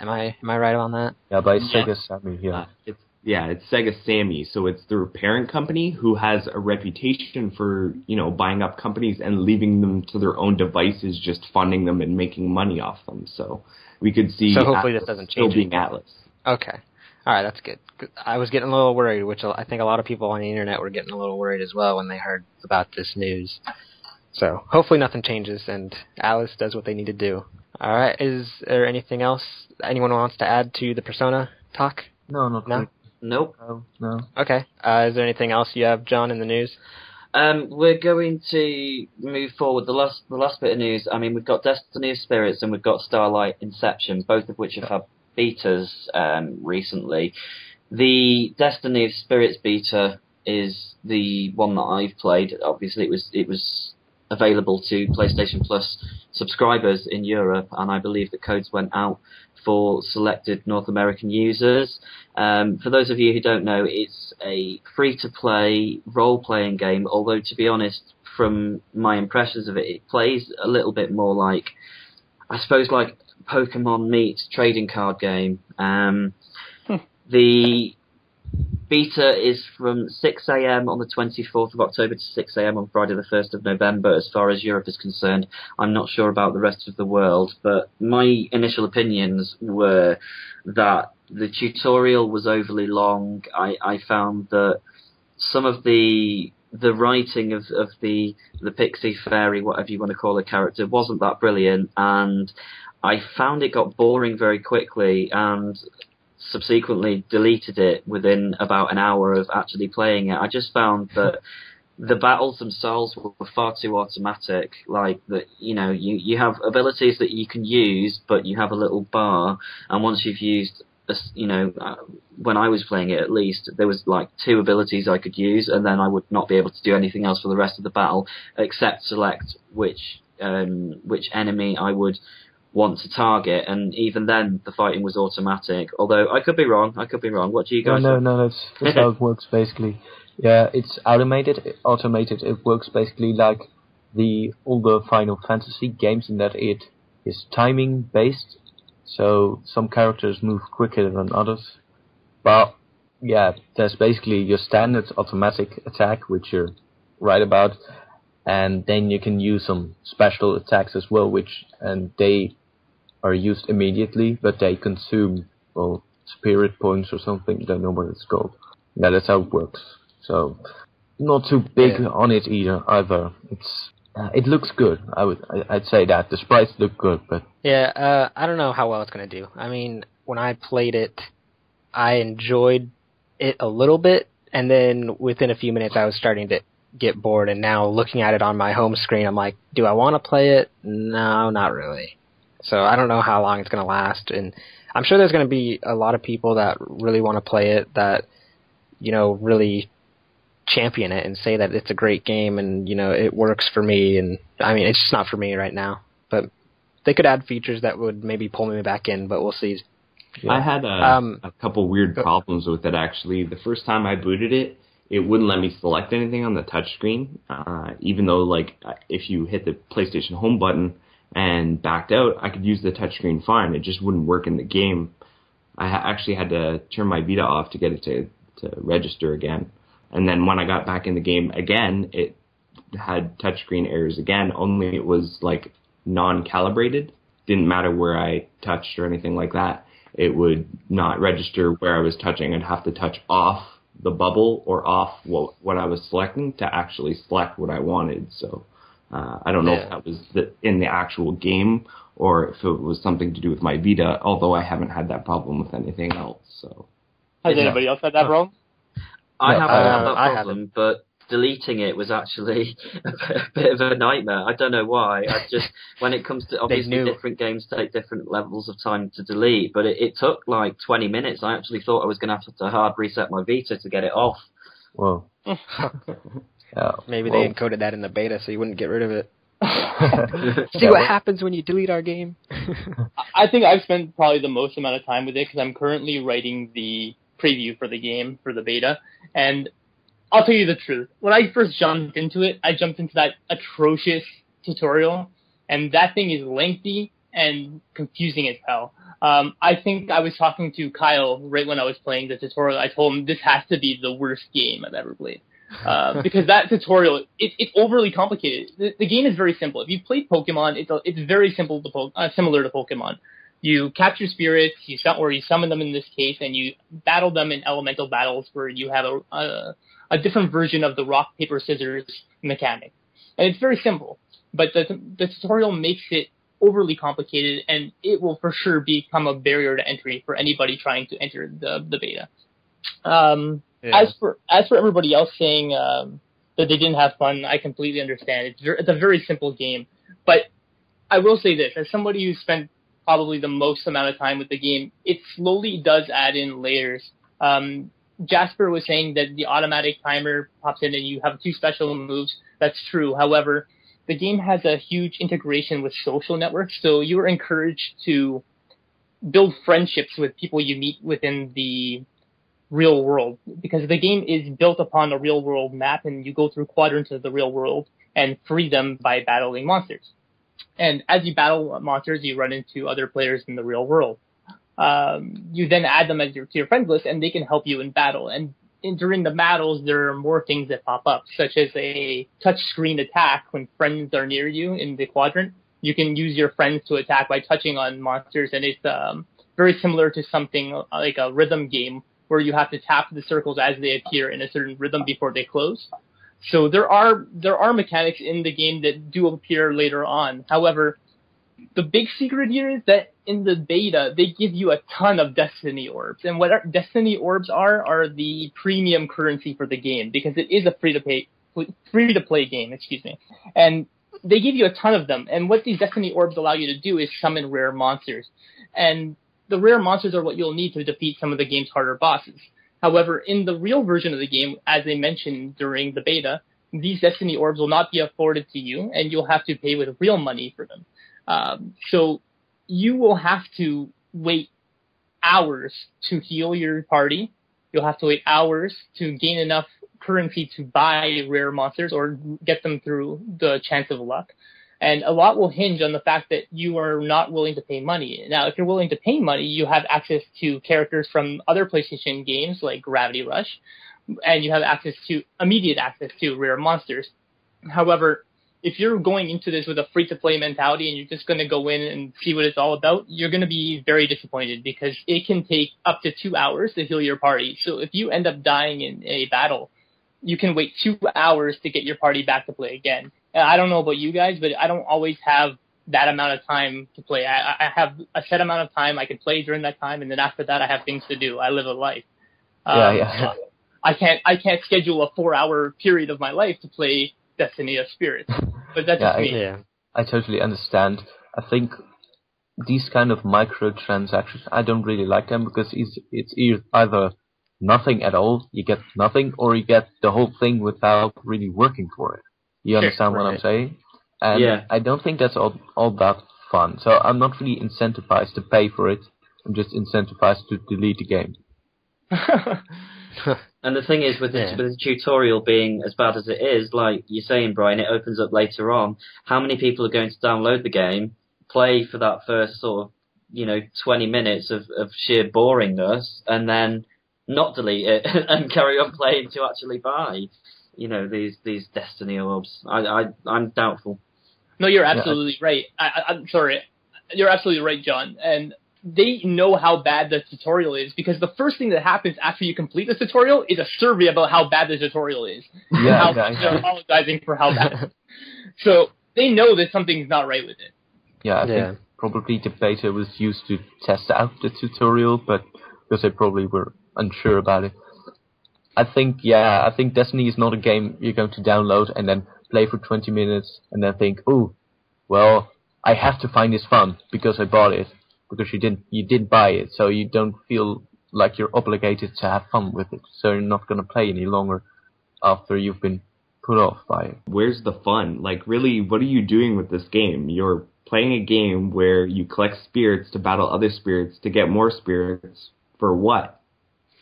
Am I right on that? Yeah, by Sega Sammy. Yeah. It's Sega Sammy. So it's their parent company, who has a reputation for buying up companies and leaving them to their own devices, just funding them and making money off them. So we could see. So hopefully Atlas, this doesn't change. Still being Atlas. Okay. All right, that's good. I was getting a little worried, which I think a lot of people on the internet were getting a little worried as well when they heard about this news. So hopefully nothing changes and Alice does what they need to do. All right, is there anything else anyone wants to add to the Persona talk? No, not really. Nope. No. Okay. Is there anything else you have, John, in the news? We're going to move forward. The last bit of news, I mean, we've got Destiny of Spirits and we've got Starlight Inception, both of which have had betas recently. The Destiny of Spirits beta is the one that I've played. Obviously, it was available to PlayStation Plus subscribers in Europe, and I believe the codes went out for selected North American users. For those of you who don't know, it's a free-to-play role-playing game, although to be honest, from my impressions of it, it plays a little bit more like, I suppose, like Pokemon meets trading card game. The beta is from 6 AM on the 24th of October to 6 AM on Friday the 1st of November, as far as Europe is concerned. I'm not sure about the rest of the world, but my initial opinions were that the tutorial was overly long. I found that some of the writing of the pixie fairy, whatever you want to call a character, wasn't that brilliant, and I found it got boring very quickly, and subsequently deleted it within about an hour of actually playing it. I just found that the battles themselves were far too automatic. Like, that, you know, you have abilities that you can use, but you have a little bar, and once you've used, you know, when I was playing it, at least, there was like 2 abilities I could use, and then I would not be able to do anything else for the rest of the battle except select which enemy I would want to target, and even then the fighting was automatic. Although I could be wrong. What do you guys? No, that's how it works basically. Yeah, it's automated. It works basically like all the Final Fantasy games, in that it is timing based. So some characters move quicker than others. But yeah, there's basically your standard automatic attack, which you're right about, and then you can use some special attacks as well, and they are used immediately, but they consume, well, spirit points or something. I don't know what it's called. Yeah, that's how it works. So not too big on it either. It looks good. I'd say that the sprites look good, but I don't know how well it's gonna do. I mean, when I played it, I enjoyed it a little bit, and then within a few minutes, I was starting to get bored. And now looking at it on my home screen, I'm like, do I want to play it? No, not really. So I don't know how long it's gonna last, and I'm sure there's gonna be a lot of people that really want to play it, that, you know, really champion it and say that it's a great game, and, you know, it works for me. And I mean, it's just not for me right now, but they could add features that would maybe pull me back in, but we'll see. Yeah. I had a couple weird problems with it, actually. The first time I booted it, it wouldn't let me select anything on the touchscreen, even though, like, if you hit the PlayStation home button and backed out, I could use the touchscreen fine. It just wouldn't work in the game. I actually had to turn my Vita off to get it to register again. And then when I got back in the game again, it had touchscreen errors again, only it was, like, non-calibrated. Didn't matter where I touched or anything like that. It would not register where I was touching. I'd have to touch off the bubble or off what I was selecting to actually select what I wanted. So I don't know if that was in the actual game or if it was something to do with my Vita, although I haven't had that problem with anything else. So has anybody else had that wrong? I haven't had that problem, but deleting it was actually a bit of a nightmare. I don't know why. When it comes to, obviously, different games take different levels of time to delete, but it took like 20 minutes. I actually thought I was going to have to hard reset my Vita to get it off. Whoa. Maybe they encoded that in the beta so you wouldn't get rid of it. See what happens when you delete our game. I think I've spent probably the most amount of time with it because I'm currently writing the preview for the game, for the beta, and I'll tell you the truth. When I first jumped into it, I jumped into that atrocious tutorial, and that thing is lengthy and confusing as hell. I think I was talking to Kyle right when I was playing the tutorial. I told him this has to be the worst game I've ever played, because that tutorial, it's overly complicated. The game is very simple. If you've played Pokemon, it's very simple, similar to Pokemon. You capture spirits, you summon them in this case, and you battle them in elemental battles where you have a different version of the rock, paper, scissors mechanic. And it's very simple, but the tutorial makes it overly complicated, and it will for sure become a barrier to entry for anybody trying to enter the beta. As for everybody else saying that they didn't have fun, I completely understand. It's a very simple game, but I will say this, as somebody who spent probably the most amount of time with the game, it slowly does add in layers. Jasper was saying that the automatic timer pops in and you have 2 special moves. That's true. However, the game has a huge integration with social networks, so you are encouraged to build friendships with people you meet within the real world, because the game is built upon a real world map, and you go through quadrants of the real world and free them by battling monsters. And as you battle monsters, you run into other players in the real world. You then add them as to your friends list, and they can help you in battle. And during the battles, there are more things that pop up, such as a touchscreen attack when friends are near you in the quadrant. You can use your friends to attack by touching on monsters, and it's very similar to something like a rhythm game where you have to tap the circles as they appear in a certain rhythm before they close. So there are mechanics in the game that do appear later on. However, the big secret here is that in the beta, they give you a ton of Destiny Orbs. And what Destiny Orbs are the premium currency for the game, because it is a free-to-play game, And they give you a ton of them. And what these Destiny Orbs allow you to do is summon rare monsters. And the rare monsters are what you'll need to defeat some of the game's harder bosses. However, in the real version of the game, as they mentioned during the beta, these Destiny Orbs will not be afforded to you, and you'll have to pay with real money for them. So you will have to wait hours to heal your party. You'll have to wait hours to gain enough currency to buy rare monsters or get them through the chance of luck. And a lot will hinge on the fact that you are not willing to pay money. Now, if you're willing to pay money, you have access to characters from other PlayStation games like Gravity Rush, and you have access to immediate access to rare monsters. However, if you're going into this with a free-to-play mentality and you're just going to go in and see what it's all about, you're going to be very disappointed, because it can take up to 2 hours to heal your party. So if you end up dying in a battle, you can wait 2 hours to get your party back to play again. And I don't know about you guys, but I don't always have that amount of time to play. I have a set amount of time I can play during that time, and then after that I have things to do. I live a life. I can't schedule a 4-hour period of my life to play Destiny of Spirits. But that's just me. I totally understand. I think these kind of microtransactions, I don't really like them, because it's either nothing at all, you get nothing, or you get the whole thing without really working for it. You understand what I'm saying? And I don't think that's all that fun. So I'm not really incentivized to pay for it. I'm just incentivized to delete the game. And the thing is, with the tutorial being as bad as it is, like you're saying, Brian, it opens up later on. How many people are going to download the game, play for that first sort of, 20 minutes of sheer boringness, and then not delete it and carry on playing to actually buy, these Destiny Orbs? I'm doubtful. No, you're absolutely right. I'm sorry. You're absolutely right, John. And they know how bad the tutorial is, because the first thing that happens after you complete the tutorial is a survey about how bad the tutorial is. Yeah, exactly. They're apologizing for how bad. So they know that something's not right with it. Yeah, I think probably the beta was used to test out the tutorial, but because they probably were unsure about it. I think Destiny is not a game you're going to download and then play for 20 minutes and then think, oh, well, I have to find this fun because I bought it. Because you didn't buy it, so you don't feel like you're obligated to have fun with it. So you're not going to play any longer after you've been put off by it. Where's the fun? Like, really, what are you doing with this game? You're playing a game where you collect spirits to battle other spirits to get more spirits for what?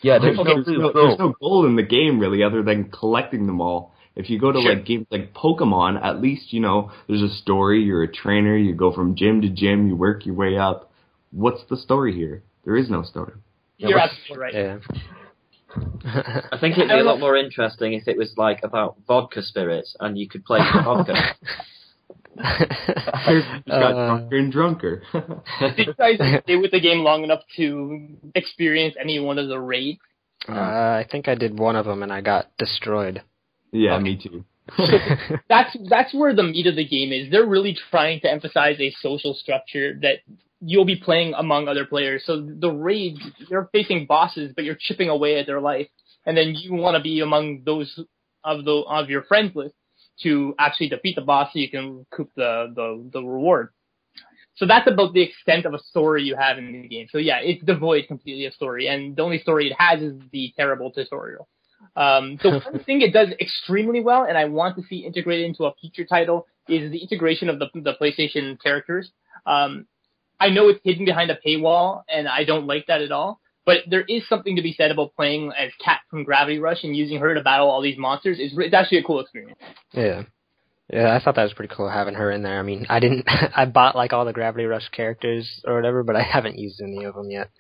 Yeah, there's no goal in the game, really, other than collecting them all. If you go to games like Pokemon, at least, there's a story, you're a trainer, you go from gym to gym, you work your way up. What's the story here? There is no story. You're absolutely right. Yeah. I think it'd be a lot more interesting if it was like about vodka spirits and you could play with vodka. Got drunker and drunker. Did you guys stay with the game long enough to experience any one of the raids? I think I did one of them and I got destroyed. Yeah, me too. That's where the meat of the game is. They're really trying to emphasize a social structure that you'll be playing among other players. So the raids, you're facing bosses, but you're chipping away at their life. And then you want to be among those of your friends list to actually defeat the boss so you can recoup the reward. So that's about the extent of a story you have in the game. So yeah, it's devoid completely of story. And the only story it has is the terrible tutorial. So one thing it does extremely well, and I want to see integrated into a future title, is the integration of the PlayStation characters. I know it's hidden behind a paywall, and I don't like that at all. But there is something to be said about playing as Cat from Gravity Rush and using her to battle all these monsters. It's actually a cool experience. Yeah. Yeah, I thought that was pretty cool having her in there. I mean, I bought like all the Gravity Rush characters or whatever, but I haven't used any of them yet.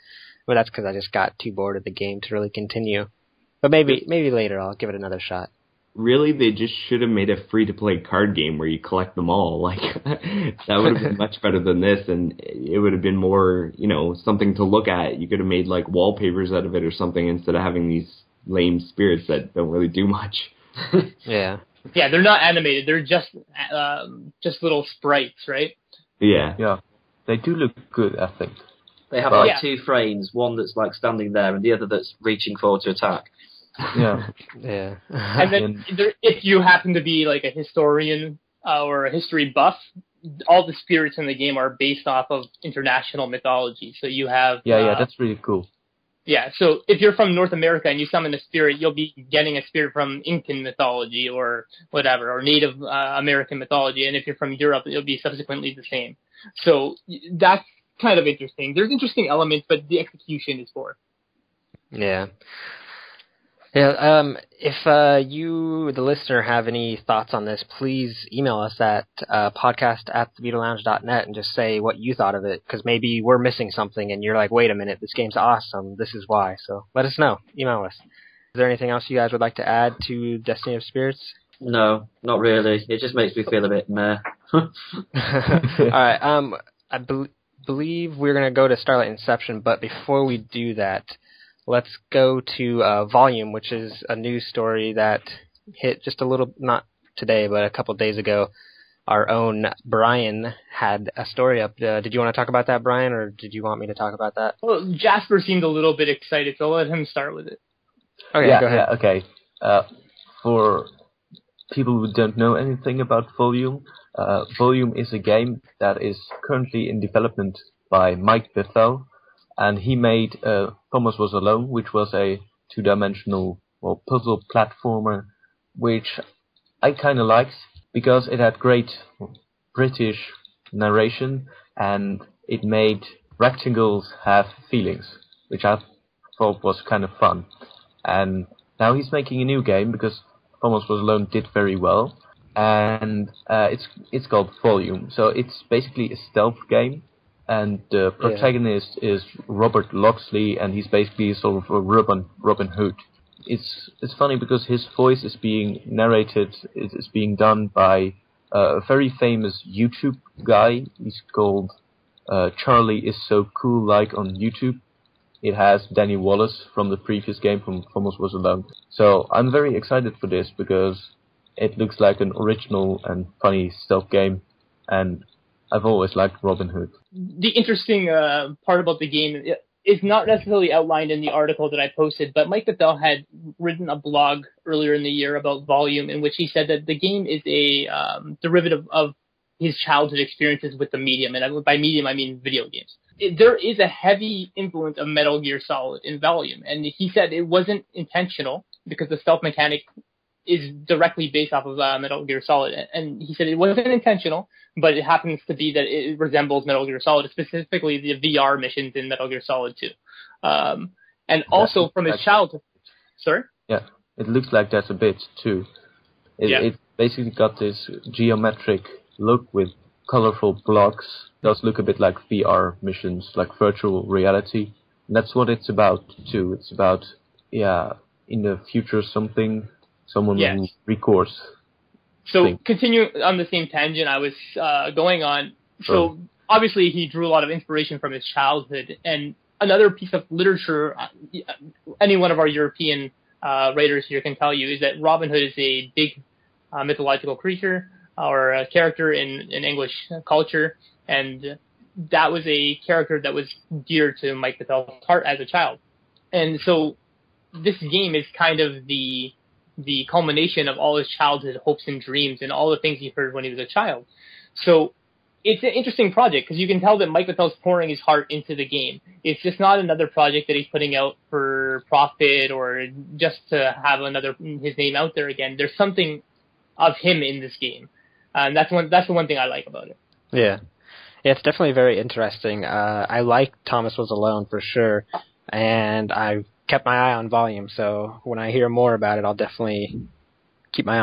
But that's because I just got too bored of the game to really continue. But maybe later I'll give it another shot. Really, they just should have made a free-to-play card game where you collect them all. Like, that would have been much better than this, and it would have been more, you know, something to look at. You could have made, like, wallpapers out of it or something instead of having these lame spirits that don't really do much. Yeah. Yeah, they're not animated. They're just little sprites, right? Yeah. Yeah. They do look good, I think. They have, like, two frames, one that's, like, standing there and the other that's reaching forward to attack. Yeah, yeah. And then if you happen to be like a historian or a history buff, all the spirits in the game are based off of international mythology. So you have... Yeah, that's really cool. Yeah, so if you're from North America and you summon a spirit, you'll be getting a spirit from Incan mythology or whatever, or Native American mythology. And if you're from Europe, it'll be subsequently the same. So that's kind of interesting. There's interesting elements, but the execution is poor. Yeah. Yeah, if you, the listener, have any thoughts on this, please email us at podcast@thevitalounge.net and just say what you thought of it, because maybe we're missing something and you're like, wait a minute, this game's awesome, this is why. So let us know. Email us. Is there anything else you guys would like to add to Destiny of Spirits? No, not really. It just makes me feel a bit meh. All right. I believe we're going to go to Starlight Inception, but before we do that, let's go to Volume, which is a news story that hit just a little, not today, but a couple days ago. Our own Brian had a story up. Did you want to talk about that, Brian, or did you want me to talk about that? Well, Jasper seemed a little bit excited, so let him start with it. Okay, go ahead. Yeah, okay. For people who don't know anything about Volume, Volume is a game that is currently in development by Mike Bethel. And he made Thomas Was Alone, which was a two-dimensional puzzle platformer, which I kind of liked because it had great British narration and it made rectangles have feelings, which I thought was kind of fun. And now he's making a new game because Thomas Was Alone did very well, and it's called Volume. So it's basically a stealth game. And the protagonist is Robert Loxley, and he's basically sort of a Robin Hood. It's funny because his voice is being narrated, it's being done by a very famous YouTube guy. He's called Charlie Is So Cool Like on YouTube. It has Danny Wallace from the previous game, from Thomas Was Alone. So I'm very excited for this because it looks like an original and funny stealth game, and I've always liked Robin Hood. The interesting part about the game is not necessarily outlined in the article that I posted, but Mike Bethel had written a blog earlier in the year about Volume, in which he said that the game is a derivative of his childhood experiences with the medium, and by medium I mean video games. There is a heavy influence of Metal Gear Solid in Volume, and he said it wasn't intentional because the stealth mechanic is directly based off of Metal Gear Solid. And he said it wasn't intentional, but it happens to be that it resembles Metal Gear Solid, specifically the VR missions in Metal Gear Solid 2. And also from his childhood... Sorry? Yeah, it looks like that's a bit, too. It basically got this geometric look with colorful blocks. It does look a bit like VR missions, like virtual reality. And that's what it's about, too. It's about, in the future something... Someone will record. So continuing on the same tangent I was going on. So obviously he drew a lot of inspiration from his childhood. And another piece of literature, any one of our European writers here can tell you, is that Robin Hood is a big mythological creature or a character in English culture. And that was a character that was dear to Mike Bethell's heart as a child. And so this game is kind of the culmination of all his childhood hopes and dreams and all the things he heard when he was a child. So it's an interesting project because you can tell that Mike Bethell's pouring his heart into the game. It's just not another project that he's putting out for profit or just to have his name out there again. There's something of him in this game. And that's the one thing I like about it. Yeah. Yeah, it's definitely very interesting. I like Thomas Was Alone for sure, and I kept my eye on Volume, so when I hear more about it, I'll definitely keep my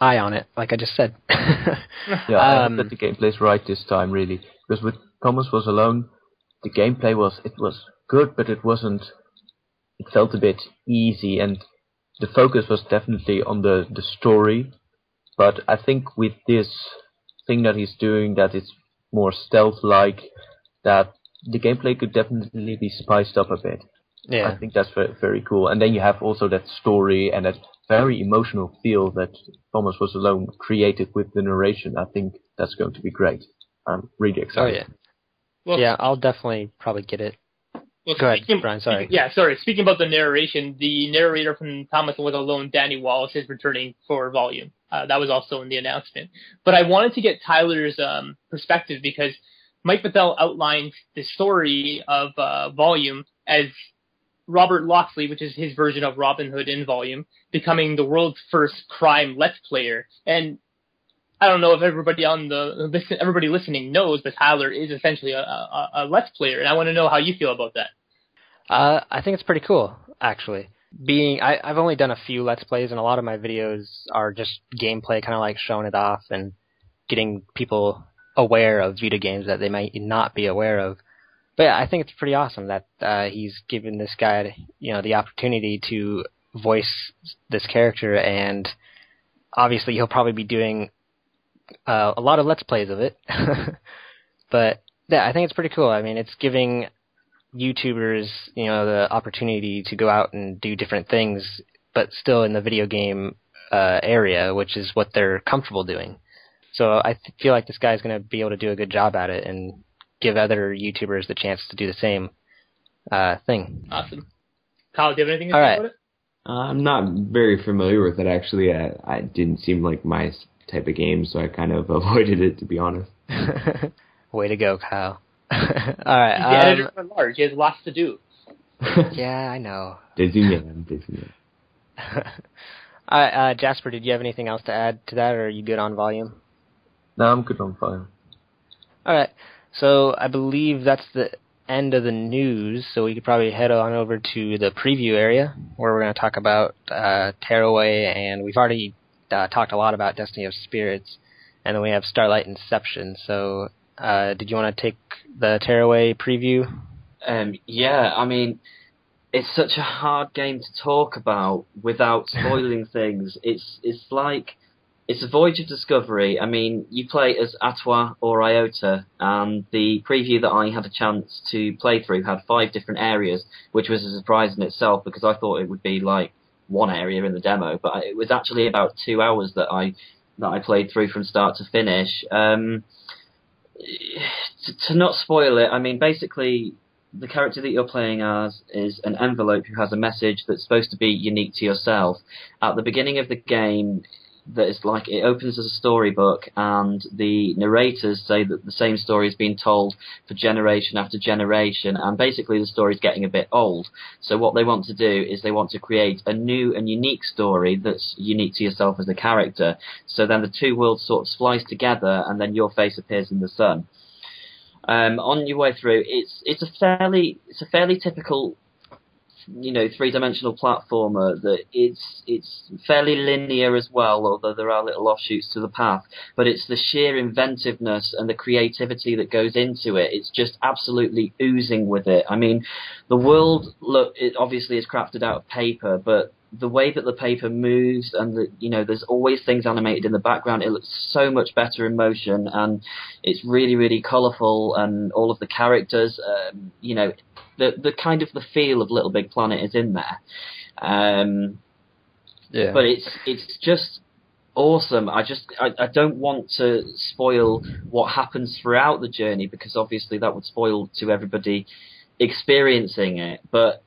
eye on it, like I just said. Yeah, I hope that the gameplay's right this time, really. Because with Thomas Was Alone, the gameplay was good, but it wasn't... It felt a bit easy, and the focus was definitely on the story. But I think with this thing that he's doing, that it's more stealth-like, that the gameplay could definitely be spiced up a bit. Yeah, I think that's very cool. And then you have also that story and that very emotional feel that Thomas Was Alone created with the narration. I think that's going to be great. I'm really excited. Oh, yeah. Well, yeah, I'll definitely probably get it. Well, go ahead, Brian, sorry. Speaking about the narration, the narrator from Thomas Was Alone, Danny Wallace, is returning for Volume. That was also in the announcement. But I wanted to get Tyler's perspective, because Mike Bethel outlined the story of Volume as Robert Loxley, which is his version of Robin Hood in Volume, becoming the world's first crime Let's Player. And I don't know if everybody listening knows, but Tyler is essentially a Let's Player, and I want to know how you feel about that. I think it's pretty cool, actually. I've only done a few Let's Plays, and a lot of my videos are just gameplay, kind of like showing it off and getting people aware of Vita games that they might not be aware of. But yeah, I think it's pretty awesome that he's given this guy, the opportunity to voice this character, and obviously he'll probably be doing a lot of Let's Plays of it. But yeah, I think it's pretty cool. I mean, it's giving YouTubers, the opportunity to go out and do different things, but still in the video game area, which is what they're comfortable doing. So I feel like this guy's going to be able to do a good job at it and give other YouTubers the chance to do the same thing. Awesome. Kyle, do you have anything to say about it? I'm not very familiar with it, actually. I didn't seem like my type of game, so I kind of avoided it, to be honest. Way to go, Kyle. All right. He's the editor at large. He has lots to do. Yeah, I know. Disneyland. All right, Jasper, did you have anything else to add to that, or are you good on Volume? No, I'm good on Volume. All right. So I believe that's the end of the news, so we could probably head on over to the preview area, where we're going to talk about Tearaway, and we've already talked a lot about Destiny of Spirits, and then we have Starlight Inception. So did you want to take the Tearaway preview? Yeah, I mean, it's such a hard game to talk about without spoiling things. It's like... It's a voyage of discovery. I mean, you play as Atwa or Iota, and the preview that I had a chance to play through had 5 different areas, which was a surprise in itself, because I thought it would be like one area in the demo, but it was actually about 2 hours that I played through from start to finish. To not spoil it, I mean, basically, the character that you're playing as is an envelope who has a message that's supposed to be unique to yourself. At the beginning of the game... that it's like it opens as a storybook, and the narrators say that the same story has been told for generation after generation, and basically the story's getting a bit old. So what they want to do is they want to create a new and unique story that's unique to yourself as the character. So then the two worlds sort of splice together, and then your face appears in the sun. On your way through, it's a fairly typical, 3-dimensional platformer, that it's fairly linear as well, although there are little offshoots to the path. But it's the sheer inventiveness and the creativity that goes into it. It's just absolutely oozing with it. I mean, the world, it obviously is crafted out of paper, but the way that the paper moves and there's always things animated in the background. It looks so much better in motion, and it's really, really colourful, and all of the characters, the kind of the feel of Little Big Planet is in there. Yeah. But it's just awesome. I don't want to spoil what happens throughout the journey, because obviously that would spoil to everybody experiencing it. But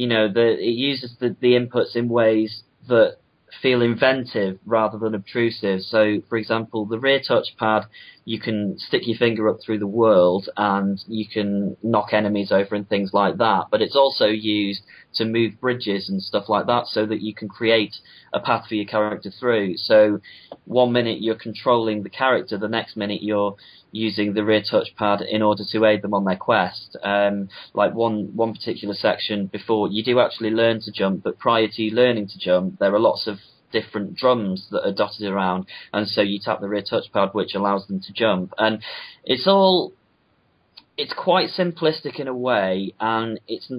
it uses the inputs in ways that feel inventive rather than obtrusive. So, for example, the rear touchpad, you can stick your finger up through the world and you can knock enemies over and things like that. But it's also used to move bridges and stuff like that so that you can create a path for your character through. So one minute you're controlling the character, the next minute you're using the rear touchpad in order to aid them on their quest. Like one particular section before, you do actually learn to jump, but prior to you learning to jump, there are lots of different drums that are dotted around, and so you tap the rear touchpad, which allows them to jump. And it's quite simplistic in a way, and it's,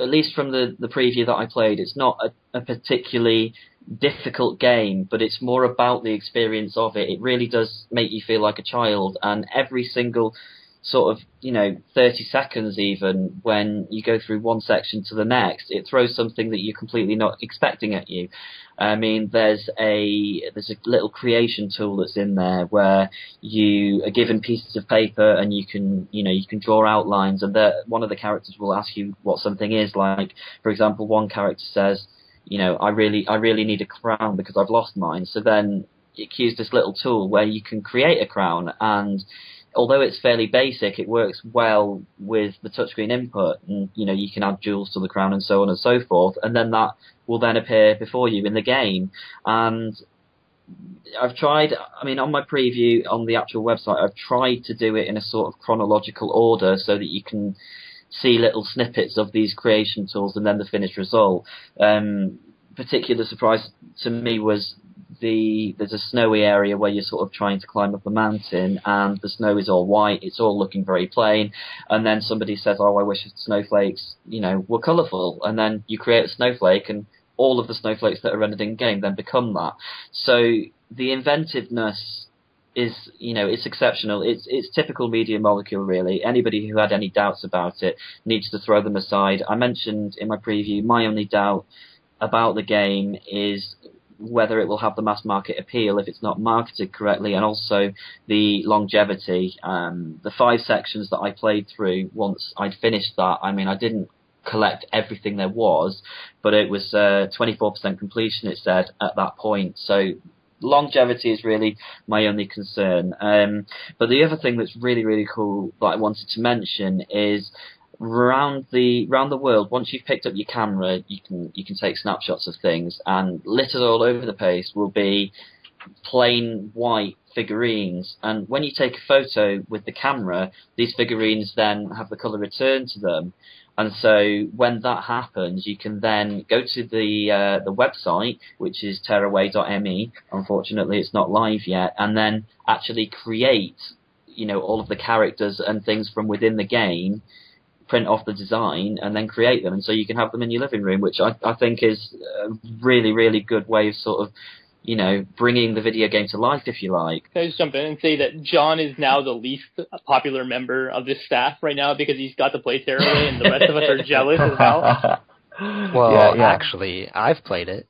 at least from the preview that I played, it's not a particularly difficult game, but it's more about the experience of it. It really does make you feel like a child, and every single sort of, 30 seconds even, when you go through one section to the next, it throws something that you're completely not expecting at you. I mean, there's a little creation tool that's in there where you are given pieces of paper and you can, you can draw outlines, and one of the characters will ask you what something is. Like, for example, one character says, I really need a crown because I've lost mine. So then it cues this little tool where you can create a crown, and although it's fairly basic, it works well with the touchscreen input, and you can add jewels to the crown and so on and so forth, and then that will then appear before you in the game. And I've tried, on my preview on the actual website, I've tried to do it in a sort of chronological order so that you can see little snippets of these creation tools and then the finished result. Particular surprise to me was there's a snowy area where you're sort of trying to climb up a mountain, and the snow is all white, it's all looking very plain, and then somebody says, oh, I wish snowflakes were colourful, and then you create a snowflake, and all of the snowflakes that are rendered in game then become that. So the inventiveness is, it's exceptional. It's typical Media Molecule, really. Anybody who had any doubts about it needs to throw them aside. I mentioned in my preview, my only doubt about the game is whether it will have the mass market appeal if it's not marketed correctly, and also the longevity. The 5 sections that I played through, once I'd finished that, I didn't collect everything there was, but it was 24% completion, it said, at that point. So longevity is really my only concern. But the other thing that's really, really cool that I wanted to mention is round the world, once you've picked up your camera, you can take snapshots of things, and littered all over the place will be plain white figurines, and when you take a photo with the camera, these figurines then have the colour returned to them. And so when that happens, you can then go to the website, which is tearaway.me. Unfortunately, it's not live yet, and then actually create all of the characters and things from within the game, print off the design and then create them, and so you can have them in your living room, which I think is a really, really good way of sort of, bringing the video game to life, if you like. Can I just jump in and say that John is now the least popular member of this staff right now because he's got to play Tearaway and the rest of us are jealous as hell? Well, yeah. Actually, I've played it.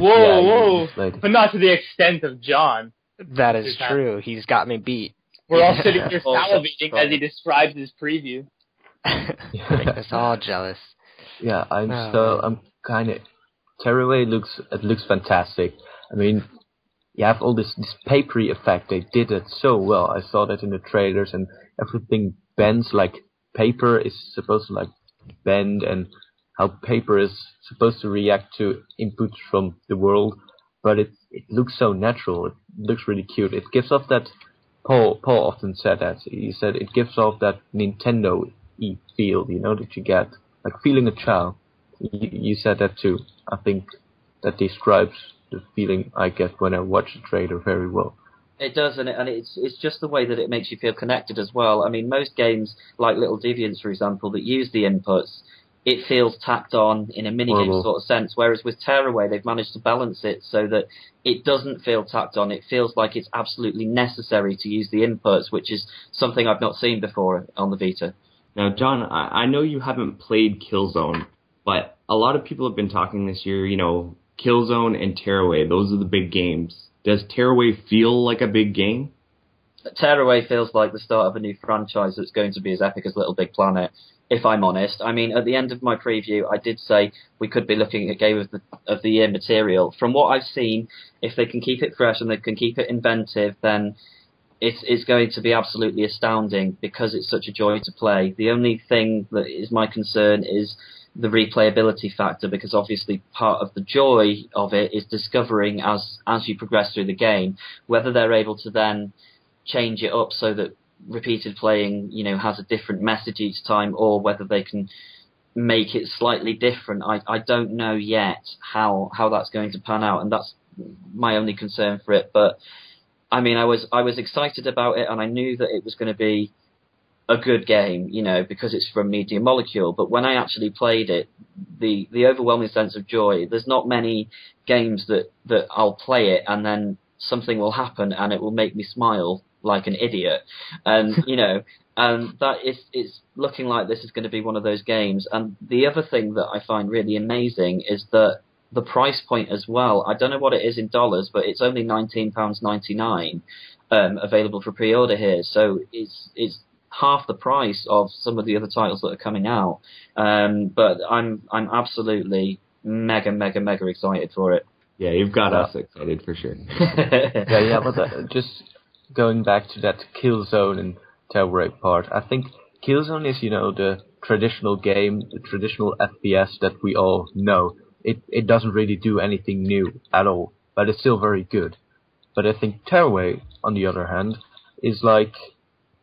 Whoa, but not to the extent of John. That is true. He's got me beat. We're all sitting here salivating as he describes his preview. Make us all jealous. Yeah, I'm kind of. Tearaway looks fantastic. You have all this papery effect. They did it so well. I saw that in the trailers, and everything bends, like paper is supposed to bend, and how paper is supposed to react to inputs from the world. But it looks so natural. It looks really cute. It gives off that. Paul often said that. He said it gives off that Nintendo feel, that you get, like feeling a child. You said that too. I think that describes the feeling I get when I watch the trailer very well. It does, and it's just the way that it makes you feel connected as well. Most games, like Little Deviants, for example, that use the inputs, it feels tacked on in a minigame sort of sense, whereas with Tearaway, they've managed to balance it so that it doesn't feel tacked on. It feels like it's absolutely necessary to use the inputs, which is something I've not seen before on the Vita. Now, John, I know you haven't played Killzone, but a lot of people have been talking this year, Killzone and Tearaway, those are the big games. Does Tearaway feel like a big game? Tearaway feels like the start of a new franchise that's going to be as epic as Little Big Planet, if I'm honest. At the end of my preview, I did say we could be looking at Game of the Year material. From what I've seen, if they can keep it fresh and they can keep it inventive, then it's going to be absolutely astounding because it's such a joy to play. The only thing that is my concern is the replayability factor, because obviously part of the joy of it is discovering as you progress through the game, whether they're able to then change it up so that repeated playing, you know, has a different message each time, or whether they can make it slightly different. I don't know yet how that's going to pan out, and that's my only concern for it. But I mean, I was excited about it, and I knew that it was going to be a good game, you know, because it's from Media Molecule. But when I actually played it, the overwhelming sense of joy, there's not many games that I'll play it and then something will happen and it will make me smile like an idiot. And, you know, that it's looking like this is going to be one of those games. And the other thing that I find really amazing is that the price point as well. I don't know what it is in dollars, but it's only £19.99 available for pre-order here. So it's half the price of some of the other titles that are coming out. But I'm absolutely mega excited for it. Yeah, you've got us excited for sure. yeah. But just going back to that Killzone and Tearaway part, I think Killzone is, you know, the traditional game, the traditional FPS that we all know. It doesn't really do anything new at all, but it's still very good. But I think Tearaway, on the other hand, is like,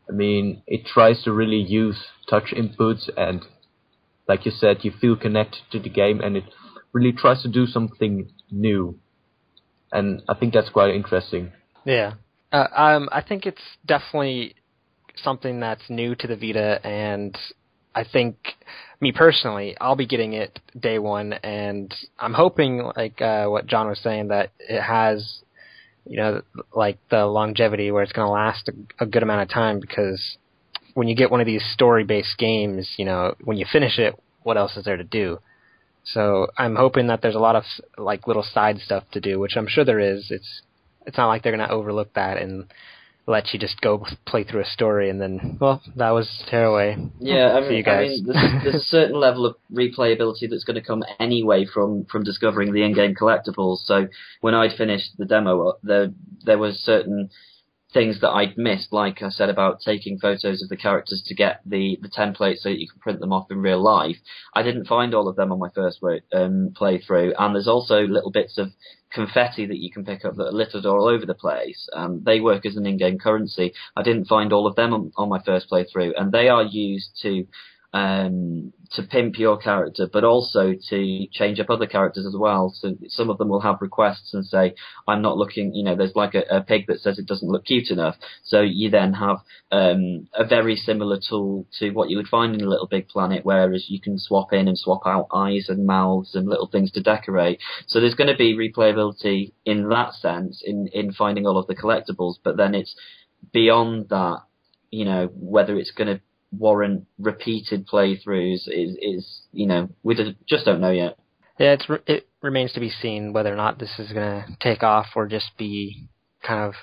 I mean, it tries to really use touch inputs, and like you said, you feel connected to the game, and it really tries to do something new. And I think that's quite interesting. Yeah. I think it's definitely something that's new to the Vita, and I think, me personally, I'll be getting it day one, and I'm hoping, like what John was saying, that it has, you know, like the longevity where it's going to last a good amount of time, because when you get one of these story-based games, you know, when you finish it, what else is there to do? So I'm hoping that there's a lot of, like, little side stuff to do, which I'm sure there is. It's not like they're going to overlook that and let you just go play through a story and then, well, that was Tearaway. Yeah, I mean, you guys. I mean there's a certain level of replayability that's going to come anyway from discovering the in-game collectibles. So when I'd finished the demo, there were certain things that I'd missed, like I said about taking photos of the characters to get the template so that you can print them off in real life. I didn't find all of them on my first playthrough, and there's also little bits of confetti that you can pick up that are littered all over the place. They work as an in-game currency. I didn't find all of them on my first playthrough, and they are used to pimp your character, but also to change up other characters as well. So some of them will have requests and say, I'm not looking, you know, there's like a pig that says it doesn't look cute enough. So you then have a very similar tool to what you would find in Little Big Planet, whereas you can swap in and swap out eyes and mouths and little things to decorate. So there's going to be replayability in that sense, in finding all of the collectibles, but then it's beyond that, you know, whether it's going to warrant repeated playthroughs is you know, we just don't know yet. Yeah, it remains to be seen whether or not this is going to take off or just be kind of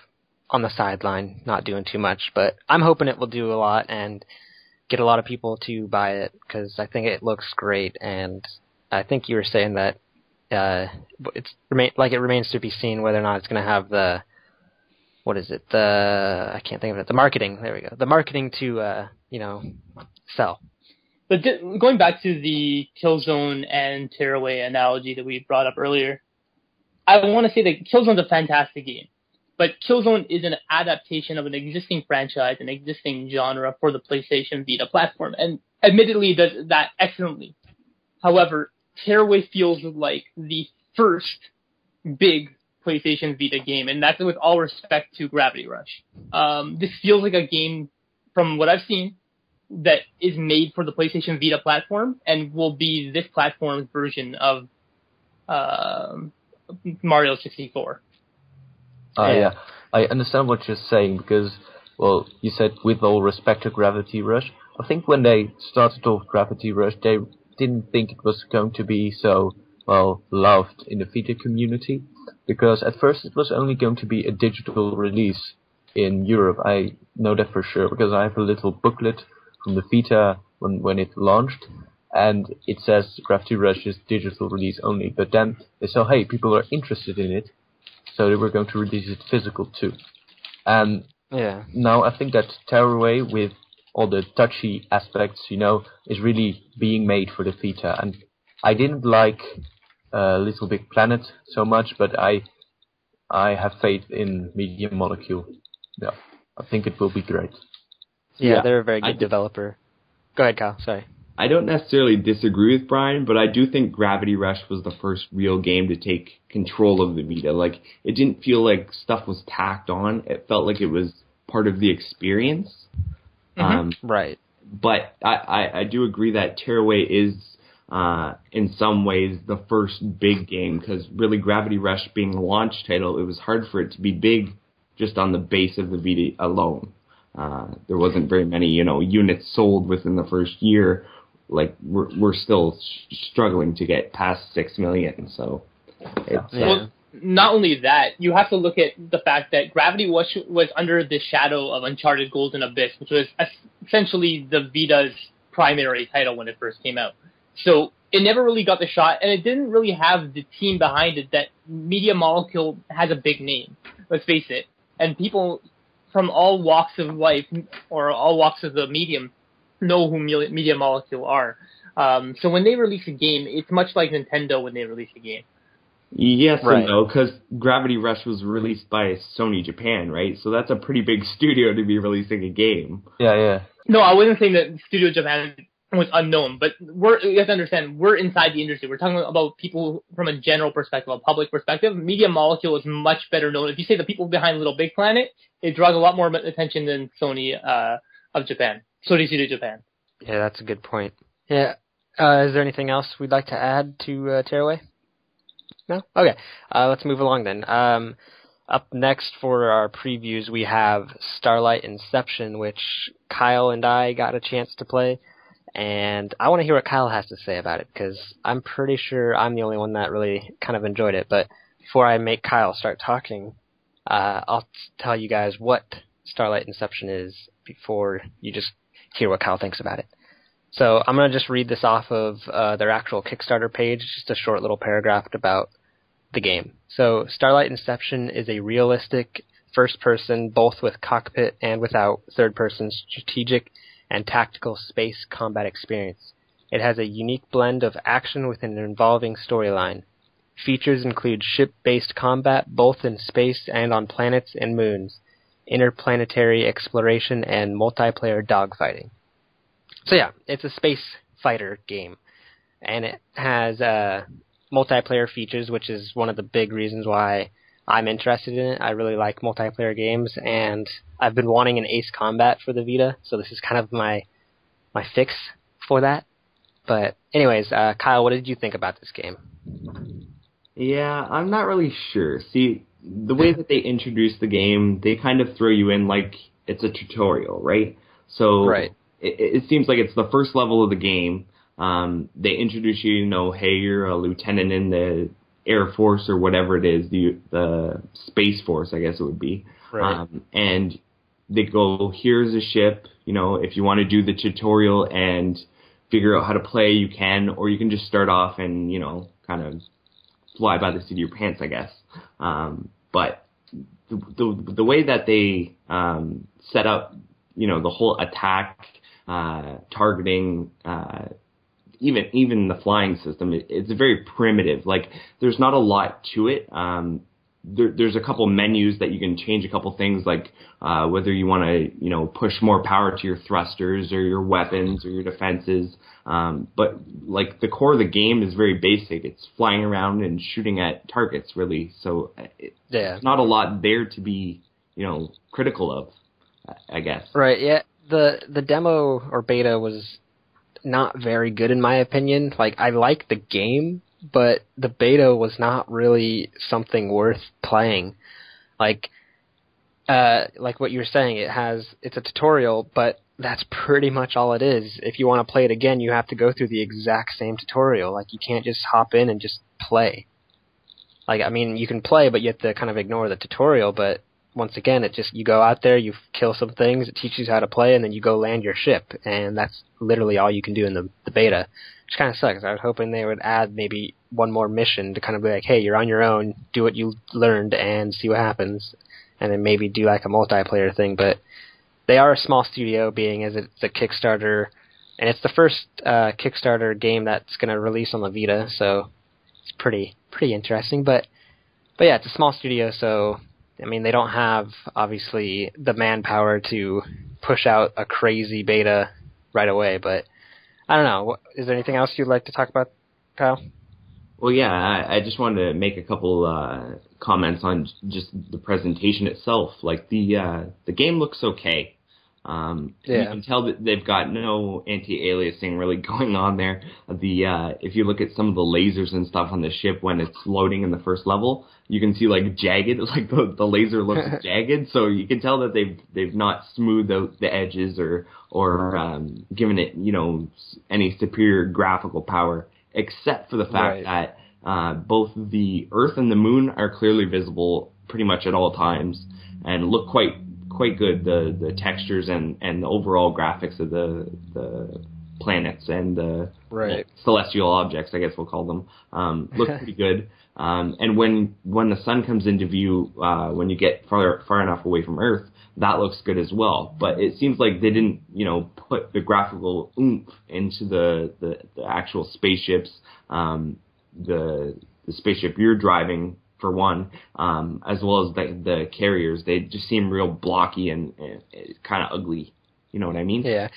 on the sideline, not doing too much. But I'm hoping it will do a lot and get a lot of people to buy it, because I think it looks great. And I think you were saying that it remains to be seen whether or not it's going to have the, what is it? I can't think of it. The marketing. There we go. The marketing to sell. But going back to the Killzone and Tearaway analogy that we brought up earlier, I want to say that Killzone's a fantastic game, but Killzone is an adaptation of an existing franchise, an existing genre for the PlayStation Vita platform, and admittedly does that excellently. However, Tearaway feels like the first big PlayStation Vita game, and that's with all respect to Gravity Rush. This feels like a game, from what I've seen, that is made for the PlayStation Vita platform and will be this platform's version of Mario 64. Yeah, I understand what you're saying because, well, you said with all respect to Gravity Rush. I think when they started off Gravity Rush, they didn't think it was going to be so, well, loved in the Vita community, because at first it was only going to be a digital release in Europe. I know that for sure because I have a little booklet from the Vita when it launched, and it says Gravity Rush is digital release only. But then they saw, hey, people are interested in it, so they were going to release it physical too. And Yeah. Now I think that Tearaway, with all the touchy aspects, you know, is really being made for the Vita. And I didn't like Little Big Planet so much, but I have faith in Medium Molecule. Yeah, I think it will be great. Yeah, they're a very good developer. Go ahead, Kyle. Sorry. I don't necessarily disagree with Brian, but I do think Gravity Rush was the first real game to take control of the Vita. Like, it didn't feel like stuff was tacked on. It felt like it was part of the experience. Right. But I do agree that Tearaway is, in some ways, the first big game, because really Gravity Rush being a launch title, it was hard for it to be big just on the base of the Vita alone. There wasn't very many, you know, units sold within the first year. Like, we're still struggling to get past 6 million. So, well, not only that, you have to look at the fact that Gravity Rush was under the shadow of Uncharted Golden Abyss, which was essentially the Vita's primary title when it first came out. So it never really got the shot, and it didn't really have the team behind it that Media Molecule has a big name. Let's face it, and people from all walks of life or all walks of the medium know who Media Molecule are. So when they release a game, it's much like Nintendo when they release a game. Yes and no, because Gravity Rush was released by Sony Japan, right? So that's a pretty big studio to be releasing a game. Yeah, yeah. No, I wasn't saying that Studio Japan was unknown, but you have to understand, we're inside the industry. We're talking about people from a general perspective, a public perspective. Media Molecule is much better known. If you say the people behind Little Big Planet, it draws a lot more attention than Sony of Japan. Sony Studio Japan. Yeah, that's a good point. Yeah. Is there anything else we'd like to add to Tearaway? No? Okay. Let's move along then. Up next for our previews, we have Starlight Inception, which Kyle and I got a chance to play. And I want to hear what Kyle has to say about it, because I'm pretty sure I'm the only one that really kind of enjoyed it. But before I make Kyle start talking, I'll tell you guys what Starlight Inception is before you just hear what Kyle thinks about it. So I'm going to just read this off of their actual Kickstarter page, just a short little paragraph about the game. So Starlight Inception is a realistic first-person, both with cockpit and without, third-person strategic and tactical space combat experience. It has a unique blend of action with an involving storyline. Features include ship-based combat both in space and on planets and moons, interplanetary exploration, and multiplayer dogfighting. So yeah, it's a space fighter game, and it has multiplayer features, which is one of the big reasons why I'm interested in it. I really like multiplayer games, and I've been wanting an Ace Combat for the Vita, so this is kind of my fix for that. But anyways, Kyle, what did you think about this game? Yeah, I'm not really sure. See, the way that they introduce the game, they kind of throw you in like it's a tutorial, right? So it seems like it's the first level of the game. They introduce you, you know, hey, you're a lieutenant in the Air Force or whatever it is, the Space Force, I guess it would be. Right. And they go, here's a ship, you know, if you want to do the tutorial and figure out how to play, you can, or you can just start off and, you know, kind of fly by the seat of your pants, I guess. But the way that they set up, you know, the whole attack, targeting, even the flying system, it's very primitive. Like, there's not a lot to it. There's a couple menus that you can change a couple things, like whether you want to, you know, push more power to your thrusters or your weapons or your defenses. But like the core of the game is very basic. It's flying around and shooting at targets, really. So it's not a lot there to be, you know, critical of, I guess. Right. Yeah. The demo or beta was not very good in my opinion. Like, I like the game, but the beta was not really something worth playing. Like what you were saying, it's a tutorial, but that's pretty much all it is. If you want to play it again, you have to go through the exact same tutorial. Like, you can't just hop in and just play. Like, I mean, you can play, but you have to kind of ignore the tutorial. But once again, it just, you go out there, you kill some things, it teaches you how to play, and then you go land your ship, and that's literally all you can do in the beta, which kind of sucks. I was hoping they would add maybe one more mission to kind of be like, hey, you're on your own, do what you learned, and see what happens. and then maybe do like a multiplayer thing. But they are a small studio, being as it's a Kickstarter, and it's the first Kickstarter game that's going to release on the Vita, so it's pretty interesting. But yeah, it's a small studio, so I mean, they don't have obviously the manpower to push out a crazy beta right away. But I don't know. Is there anything else you'd like to talk about, Kyle? Well, yeah, I just wanted to make a couple comments on just the presentation itself. Like the game looks okay. You can tell that they've got no anti-aliasing really going on there. If you look at some of the lasers and stuff on the ship when it's loading in the first level, you can see like jagged, like the laser looks jagged. So you can tell that they've not smoothed out the edges or given it, you know, any superior graphical power, except for the fact that both the Earth and the Moon are clearly visible pretty much at all times and look quite good, the textures and the overall graphics of the planets and the celestial objects, I guess we'll call them, look pretty good. And when the sun comes into view, when you get far enough away from Earth, that looks good as well. But it seems like they didn't, you know, put the graphical oomph into the actual spaceships, the spaceship you're driving, for one, as well as the carriers. They just seem real blocky and kind of ugly. You know what I mean? Yeah.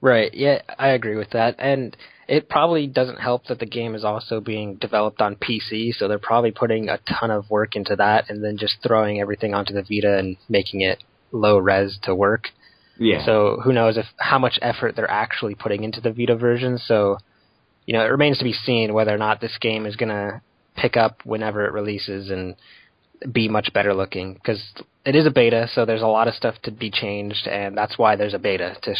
Right. Yeah, I agree with that. And it probably doesn't help that the game is also being developed on PC, so they're probably putting a ton of work into that and then just throwing everything onto the Vita and making it low res to work. Yeah. So who knows how much effort they're actually putting into the Vita version. So, you know, it remains to be seen whether or not this game is going to pick up whenever it releases and be much better looking, because it is a beta, so there's a lot of stuff to be changed, and that's why there's a beta, to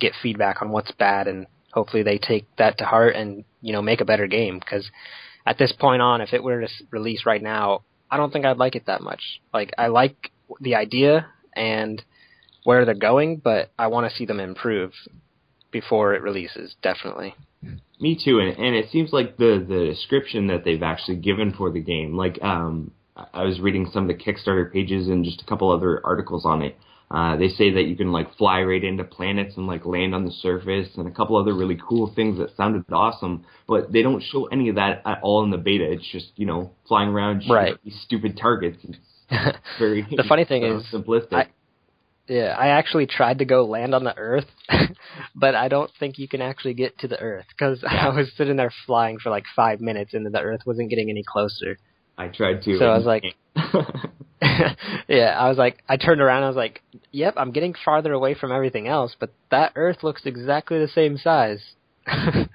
get feedback on what's bad, and hopefully they take that to heart and, you know, make a better game, because at this point on, if it were to release right now, I don't think I'd like it that much. Like, I like the idea and where they're going, but I want to see them improve before it releases, definitely. Me too, and it seems like the description that they've actually given for the game, like I was reading some of the Kickstarter pages and just a couple other articles on it. They say that you can like fly right into planets and like land on the surface and a couple other really cool things that sounded awesome, but they don't show any of that at all in the beta. It's just, you know, flying around shooting these stupid targets. It's very the funny thing is simplistic. I actually tried to go land on the Earth, but I don't think you can actually get to the Earth, because I was sitting there flying for like 5 minutes and the Earth wasn't getting any closer. I tried to. So I was like, I turned around and I was like, yep, I'm getting farther away from everything else, but that Earth looks exactly the same size. I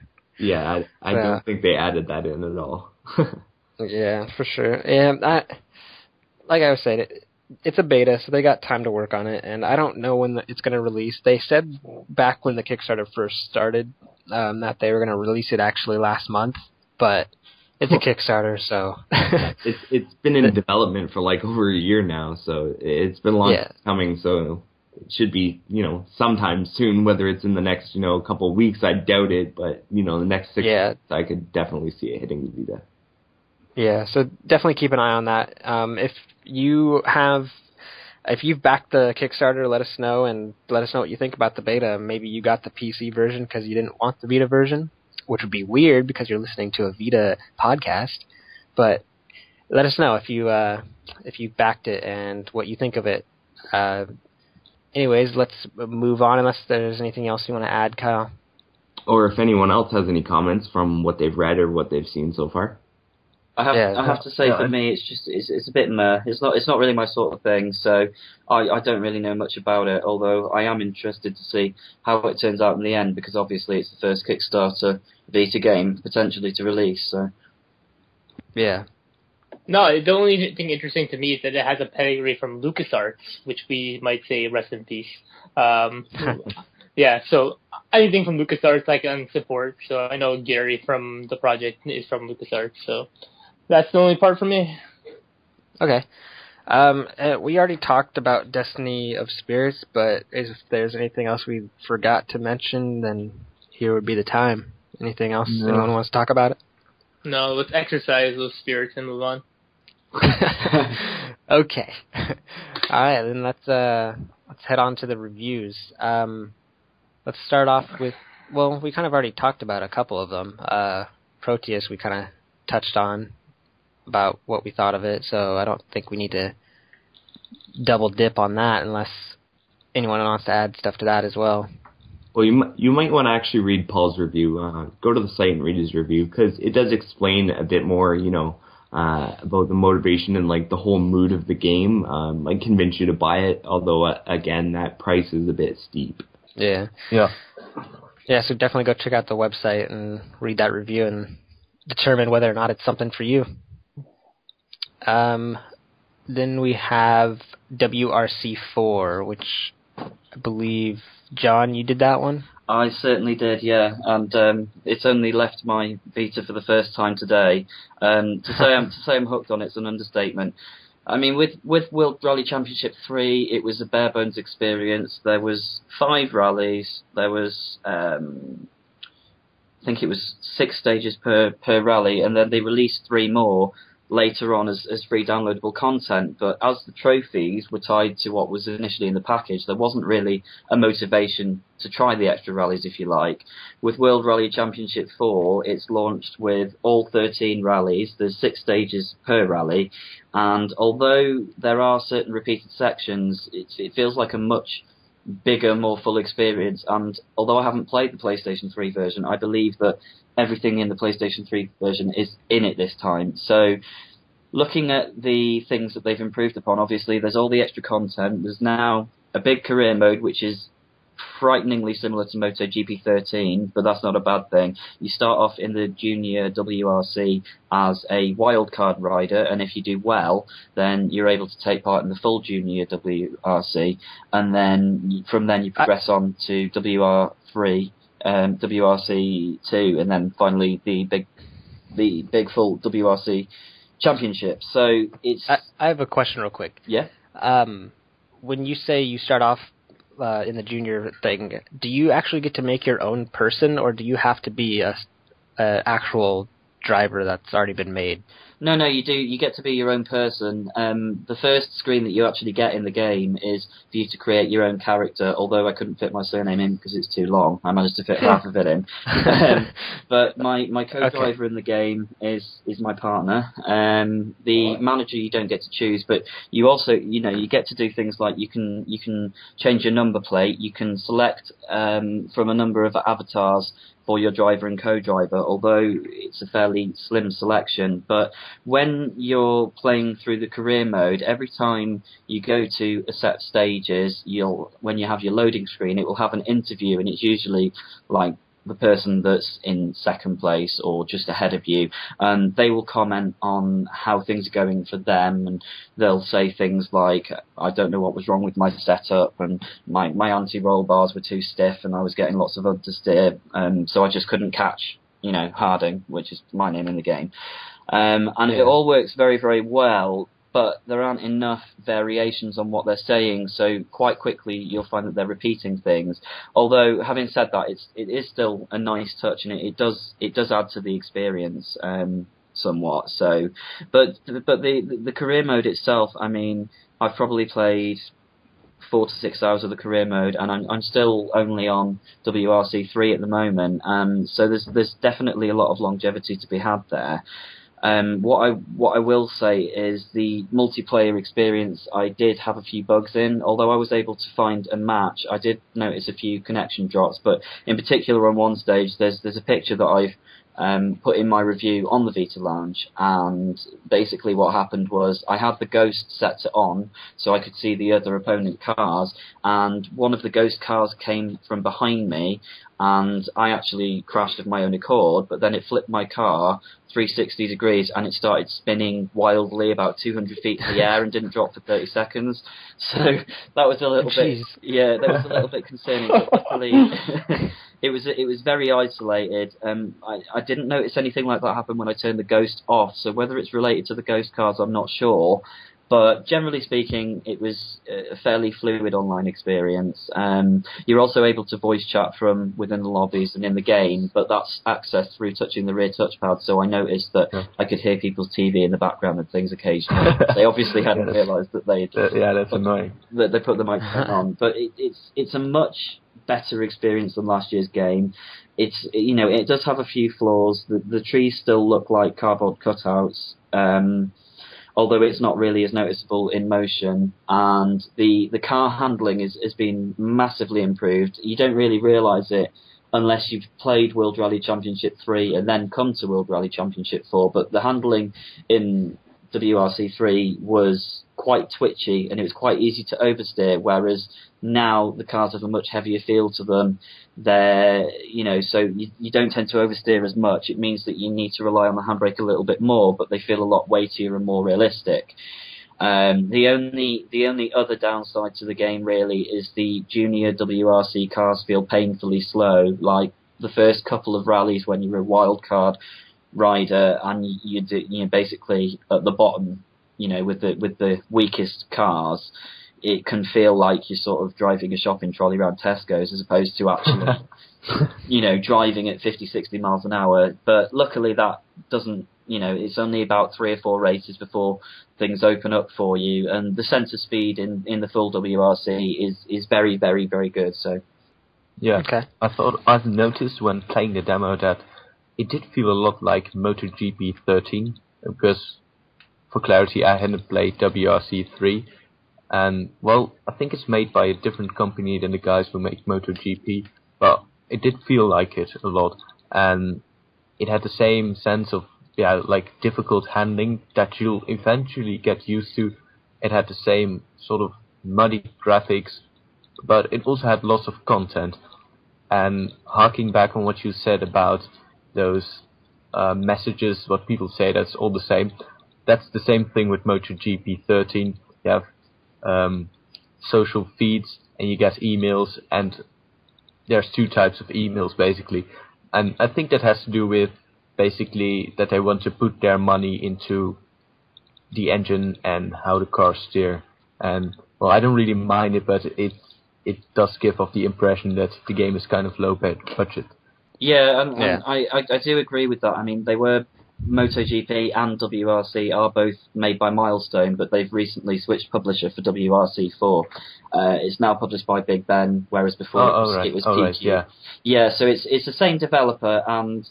don't think they added that in at all. Yeah, for sure. And like I was saying, it's a beta, so they got time to work on it, and I don't know when it's going to release. They said back when the Kickstarter first started that they were going to release it actually last month, but it's a Kickstarter, so... it's been in development for like over a year now, so it's been long coming, so it should be, you know, sometime soon, whether it's in the next, you know, couple of weeks, I doubt it, but, you know, the next 6 months, I could definitely see it hitting the Vita. Yeah, so definitely keep an eye on that. If you've backed the Kickstarter, let us know, and let us know what you think about the beta. Maybe you got the PC version because you didn't want the Vita version, which would be weird because you're listening to a Vita podcast. But let us know if you backed it and what you think of it. Anyways, let's move on unless there's anything else you want to add, Kyle. Or if anyone else has any comments from what they've read or what they've seen so far. I have to say, for me, it's a bit meh. It's not really my sort of thing, so I don't really know much about it, although I am interested to see how it turns out in the end, because obviously it's the first Kickstarter Vita game potentially to release. So. Yeah. No, the only thing interesting to me is that it has a pedigree from LucasArts, which we might say rest in peace. Yeah, so anything from LucasArts I can support. So I know Gary from the project is from LucasArts, so... That's the only part for me. Okay. We already talked about Destiny of Spirits, but if there's anything else we forgot to mention, then here would be the time. Anything else anyone wants to talk about it? No, let's exercise those spirits and move on. Okay. All right, then let's head on to the reviews. Let's start off with, well, we kind of already talked about a couple of them. Proteus, we kind of touched on about what we thought of it, so I don't think we need to double dip on that unless anyone wants to add stuff to that as well. Well, you might want to actually read Paul's review. Go to the site and read his review, because it does explain a bit more, you know, about the motivation and like the whole mood of the game. I'd convince you to buy it, although again, that price is a bit steep. Yeah. So definitely go check out the website and read that review and determine whether or not it's something for you. Then we have WRC4, which I believe, John, you did that one? I certainly did, yeah. And it's only left my Vita for the first time today. To say I'm hooked on it's an understatement. I mean, with World Rally Championship 3, it was a bare bones experience. There was 5 rallies. There was, I think it was 6 stages per rally, and then they released 3 more later on as free downloadable content. But as the trophies were tied to what was initially in the package, there wasn't really a motivation to try the extra rallies, if you like. With World Rally Championship 4, it's launched with all 13 rallies. There's 6 stages per rally, and although there are certain repeated sections, it feels like a much bigger, more full experience. And although I haven't played the PlayStation 3 version, I believe that everything in the PlayStation 3 version is in it this time. So looking at the things that they've improved upon, obviously there's all the extra content. There's now a big career mode, which is frighteningly similar to MotoGP 13, but that's not a bad thing. You start off in the junior WRC as a wildcard rider, and if you do well, then you're able to take part in the full junior WRC, and then from then you progress on to WR3, WRC2, and then finally the big full WRC championship. So it's... I have a question real quick. Yeah? When you say you start off in the junior thing, do you actually get to make your own person, or do you have to be a actual driver that's already been made? No, you do. You get to be your own person. The first screen that you actually get in the game is for you to create your own character, although I couldn't fit my surname in because it's too long. I managed to fit half of it in. But my co-driver in the game is my partner. The manager you don't get to choose, but you also, you know, you get to do things like you can change your number plate, you can select from a number of avatars for your driver and co-driver, although it's a fairly slim selection. But when you're playing through the career mode, every time you go to a set of stages, when you have your loading screen, it will have an interview, and it's usually like the person that's in second place or just ahead of you, and they will comment on how things are going for them, and they'll say things like, I don't know what was wrong with my setup, and my anti-roll bars were too stiff and I was getting lots of understeer, so I just couldn't catch, you know, Harding, which is my name in the game. It all works very, very well, but there aren't enough variations on what they're saying, so quite quickly you'll find that they're repeating things. Although, having said that, it is still a nice touch, and it does add to the experience somewhat. So, but the career mode itself, I mean, I've probably played 4 to 6 hours of the career mode, and I'm still only on WRC3 at the moment. So there's definitely a lot of longevity to be had there. What I will say is the multiplayer experience, I did have a few bugs in. Although I was able to find a match, I did notice a few connection drops, but in particular on one stage there's a picture that I've put in my review on the Vita Lounge, and basically what happened was I had the ghost set to on so I could see the other opponent cars, and one of the ghost cars came from behind me and I actually crashed of my own accord, but then it flipped my car 360 degrees and it started spinning wildly about 200 feet in the air and didn't drop for 30 seconds. So that was a little bit concerning, but luckily it was very isolated. I didn't notice anything like that happen when I turned the ghost off, so whether it's related to the ghost cars I'm not sure, But generally speaking, it was a fairly fluid online experience. You're also able to voice chat from within the lobbies and in the game, but that's accessed through touching the rear touchpad. So I noticed that I could hear people's TV in the background and things occasionally. They obviously hadn't realised that they'd annoying. That they put the microphone on, but it's a much better experience than last year's game. It's, you know, it does have a few flaws. The trees still look like cardboard cutouts. Although it's not really as noticeable in motion, and the car handling has been massively improved. You don't really realise it unless you've played World Rally Championship 3 and then come to World Rally Championship 4, but the handling in WRC 3 was quite twitchy and it was quite easy to oversteer, whereas now the cars have a much heavier feel to them. They're, you know, so you don't tend to oversteer as much. It means that you need to rely on the handbrake a little bit more, but they feel a lot weightier and more realistic. The only other downside to the game really is the junior WRC cars feel painfully slow. Like the first couple of rallies when you're a wildcard rider and you're basically at the bottom, you know, with the weakest cars, it can feel like you're sort of driving a shopping trolley around Tesco's as opposed to actually, you know, driving at 50, 60 miles an hour. But luckily that doesn't, you know, it's only about 3 or 4 races before things open up for you. And the sense of speed in the full WRC is very, very, very good. So, yeah, okay. I've noticed when playing the demo that it did feel a lot like MotoGP 13, because for clarity, I hadn't played WRC 3. And, well, I think it's made by a different company than the guys who make MotoGP, but it did feel like it a lot. And it had the same sense of, yeah, like difficult handling that you'll eventually get used to. It had the same sort of muddy graphics, but it also had lots of content. And harking back on what you said about those messages, what people say, that's all the same. That's the same thing with MotoGP 13. You have social feeds and you get emails, and there's 2 types of emails basically. And I think that has to do with basically that they want to put their money into the engine and how the cars steer. And, well, I don't really mind it, but it does give off the impression that the game is kind of low budget. Yeah, and I do agree with that. I mean, they were, MotoGP and WRC are both made by Milestone, but they've recently switched publisher for WRC 4. It's now published by Big Ben, whereas before it was PQ. Right, yeah, so it's the same developer, and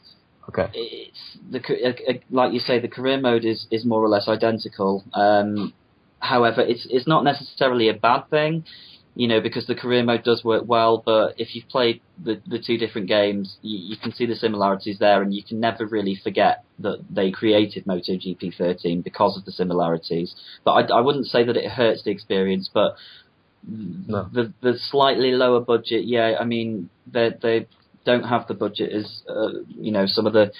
it's like you say, the career mode is more or less identical. However, it's not necessarily a bad thing. You know, because the career mode does work well, but if you've played the 2 different games, you can see the similarities there, and you can never really forget that they created MotoGP 13 because of the similarities. But I wouldn't say that it hurts the experience, but no. The slightly lower budget, yeah, I mean, they don't have the budget as, you know, some of the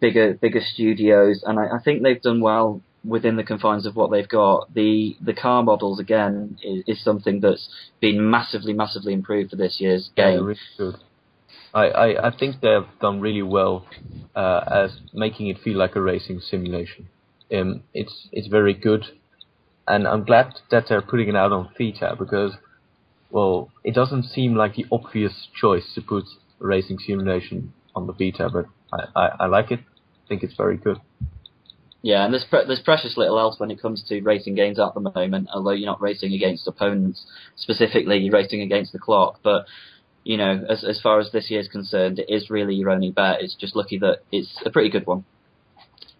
bigger studios, and I think they've done well within the confines of what they've got. The car models, again, is something that's been massively, massively improved for this year's game. Yeah, really good. I think they've done really well as making it feel like a racing simulation. It's very good, and I'm glad that they're putting it out on Vita, because, well, it doesn't seem like the obvious choice to put racing simulation on the Vita, but I like it. I think it's very good. Yeah, and there's precious little else when it comes to racing games at the moment, although you're not racing against opponents specifically, you're racing against the clock. But, you know, as far as this year's concerned, it is really your only bet. It's just lucky that it's a pretty good one.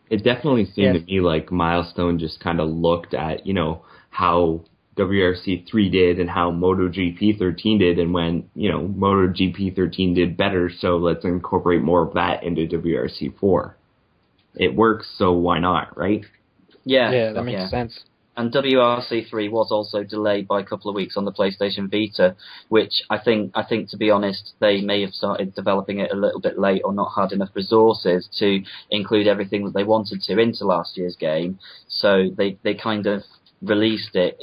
It definitely seemed to me like Milestone just kind of looked at, you know, how WRC 3 did and how MotoGP 13 did, and went, you know, MotoGP 13 did better, so let's incorporate more of that into WRC 4. It works, so why not, right? Yeah, that makes sense. And WRC 3 was also delayed by a couple of weeks on the PlayStation Vita, which I think to be honest, they may have started developing it a little bit late or not had enough resources to include everything that they wanted to into last year's game. So they kind of released it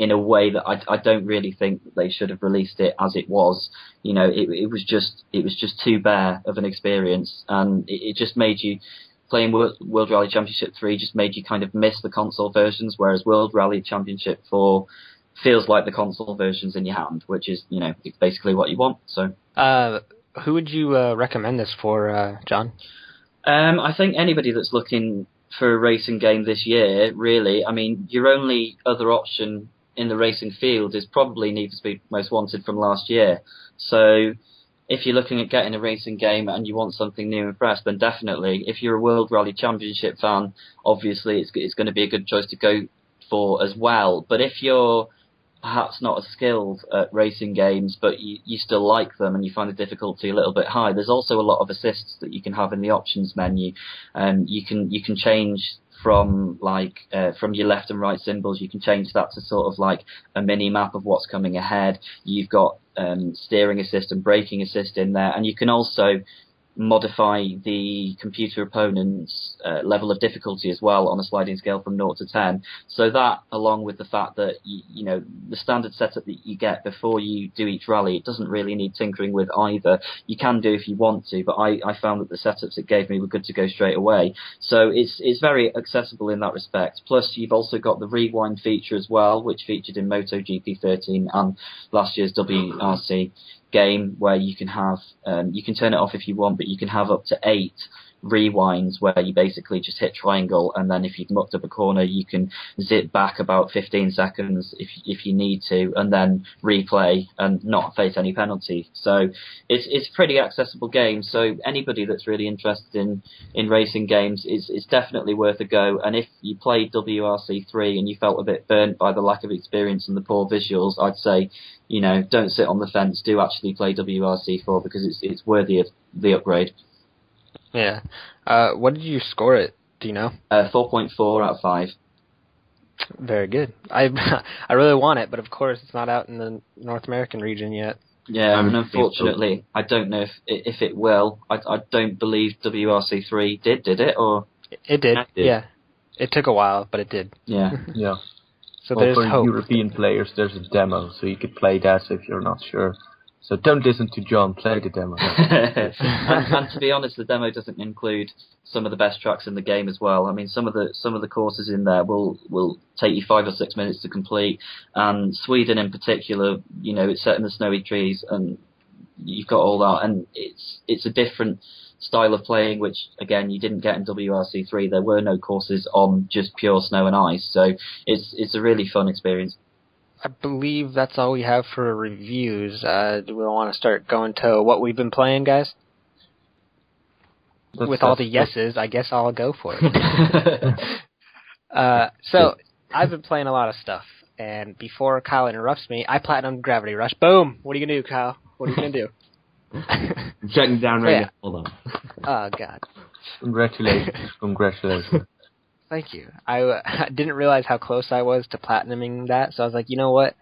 in a way that I don't really think that they should have released it as it was. You know, it was just too bare of an experience, and it just made you playing World Rally Championship 3 just made you kind of miss the console versions, whereas World Rally Championship 4 feels like the console versions in your hand, which is, you know, it's basically what you want. So, who would you recommend this for, John? I think anybody that's looking for a racing game this year, really. I mean, your only other option in the racing field is probably Need for Speed Most Wanted from last year. So if you're looking at getting a racing game and you want something new and fresh, then definitely. If you're a World Rally Championship fan, obviously it's going to be a good choice to go for as well. But if you're perhaps not as skilled at racing games, but you still like them and you find the difficulty a little bit high, there's also a lot of assists that you can have in the options menu. You can change from your left and right symbols, you can change that to sort of like a mini map of what's coming ahead. You've got steering assist and braking assist in there, and you can also modify the computer opponent's level of difficulty as well on a sliding scale from 0 to 10. So that, along with the fact that you know the standard setup that you get before you do each rally, it doesn't really need tinkering with either. You can do if you want to, but I found that the setups it gave me were good to go straight away. So it's very accessible in that respect. Plus, you've also got the rewind feature as well, which featured in MotoGP 13 and last year's WRC game, where you can have you can turn it off if you want, but you can have up to 8 rewinds where you basically just hit triangle, and then if you've mucked up a corner you can zip back about 15 seconds if you need to, and then replay and not face any penalty. So it's a pretty accessible game, so anybody that's really interested in racing games is definitely worth a go. And if you played WRC3 and you felt a bit burnt by the lack of experience and the poor visuals, I'd say, you know, don't sit on the fence, do actually play WRC4 because it's worthy of the upgrade. Yeah. What did you score it? Do you know? 4.4 out of 5. Very good. I really want it, but of course it's not out in the North American region yet. Yeah, I mean, unfortunately, I don't know if it will. I don't believe WRC3 did it? Or it did. Yeah. It took a while, but it did. Yeah. Yeah. So well, there's for hope. European players, there's a demo, so you could play that if you're not sure. So don't listen to John, play the demo. and to be honest, the demo doesn't include some of the best tracks in the game as well. I mean, some of the courses in there will take you 5 or 6 minutes to complete. And Sweden in particular, you know, it's set in the snowy trees and you've got all that, and it's a different style of playing, which again you didn't get in WRC3. There were no courses on just pure snow and ice, so it's a really fun experience. I believe that's all we have for reviews. Do we want to start going to what we've been playing, guys? With all the yeses, I guess I'll go for it. So, I've been playing a lot of stuff. And before Kyle interrupts me, I platinumed Gravity Rush. Boom! What are you going to do, Kyle? What are you going to do? I'm shutting down right now. Hold on. Oh, God. Congratulations. Congratulations. Thank you. I didn't realize how close I was to platinuming that, so I was like, you know what?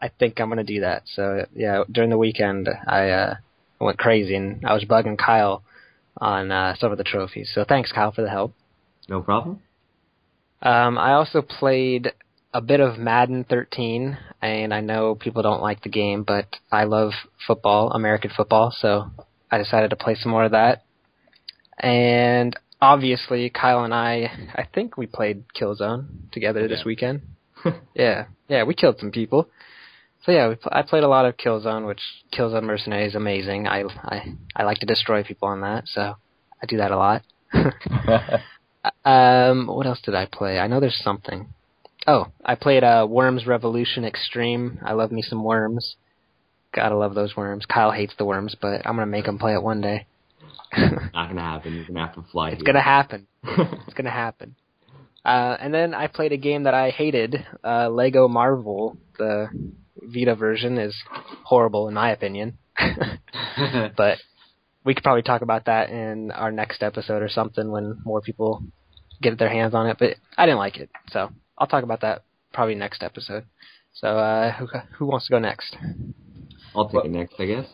I think I'm going to do that. So, yeah, during the weekend, I went crazy, and I was bugging Kyle on some of the trophies. So thanks, Kyle, for the help. No problem. I also played a bit of Madden 13, and I know people don't like the game, but I love football, American football, so I decided to play some more of that. And obviously, Kyle and I think we played Killzone together this weekend. Yeah. Yeah, we killed some people. So yeah, I played a lot of Killzone, which Killzone Mercenary is amazing. I like to destroy people on that, so I do that a lot. What else did I play? I know there's something. Oh, I played Worms Revolution Extreme. I love me some worms. Gotta love those worms. Kyle hates the worms, but I'm gonna make him play it one day. Not gonna happen. You're gonna have to fly. It's gonna happen. It's gonna happen. And then I played a game that I hated. Lego Marvel, the Vita version, is horrible in my opinion. But we could probably talk about that in our next episode or something when more people get their hands on it. But I didn't like it, so I'll talk about that probably next episode. So who wants to go next? I'll take it next, I guess.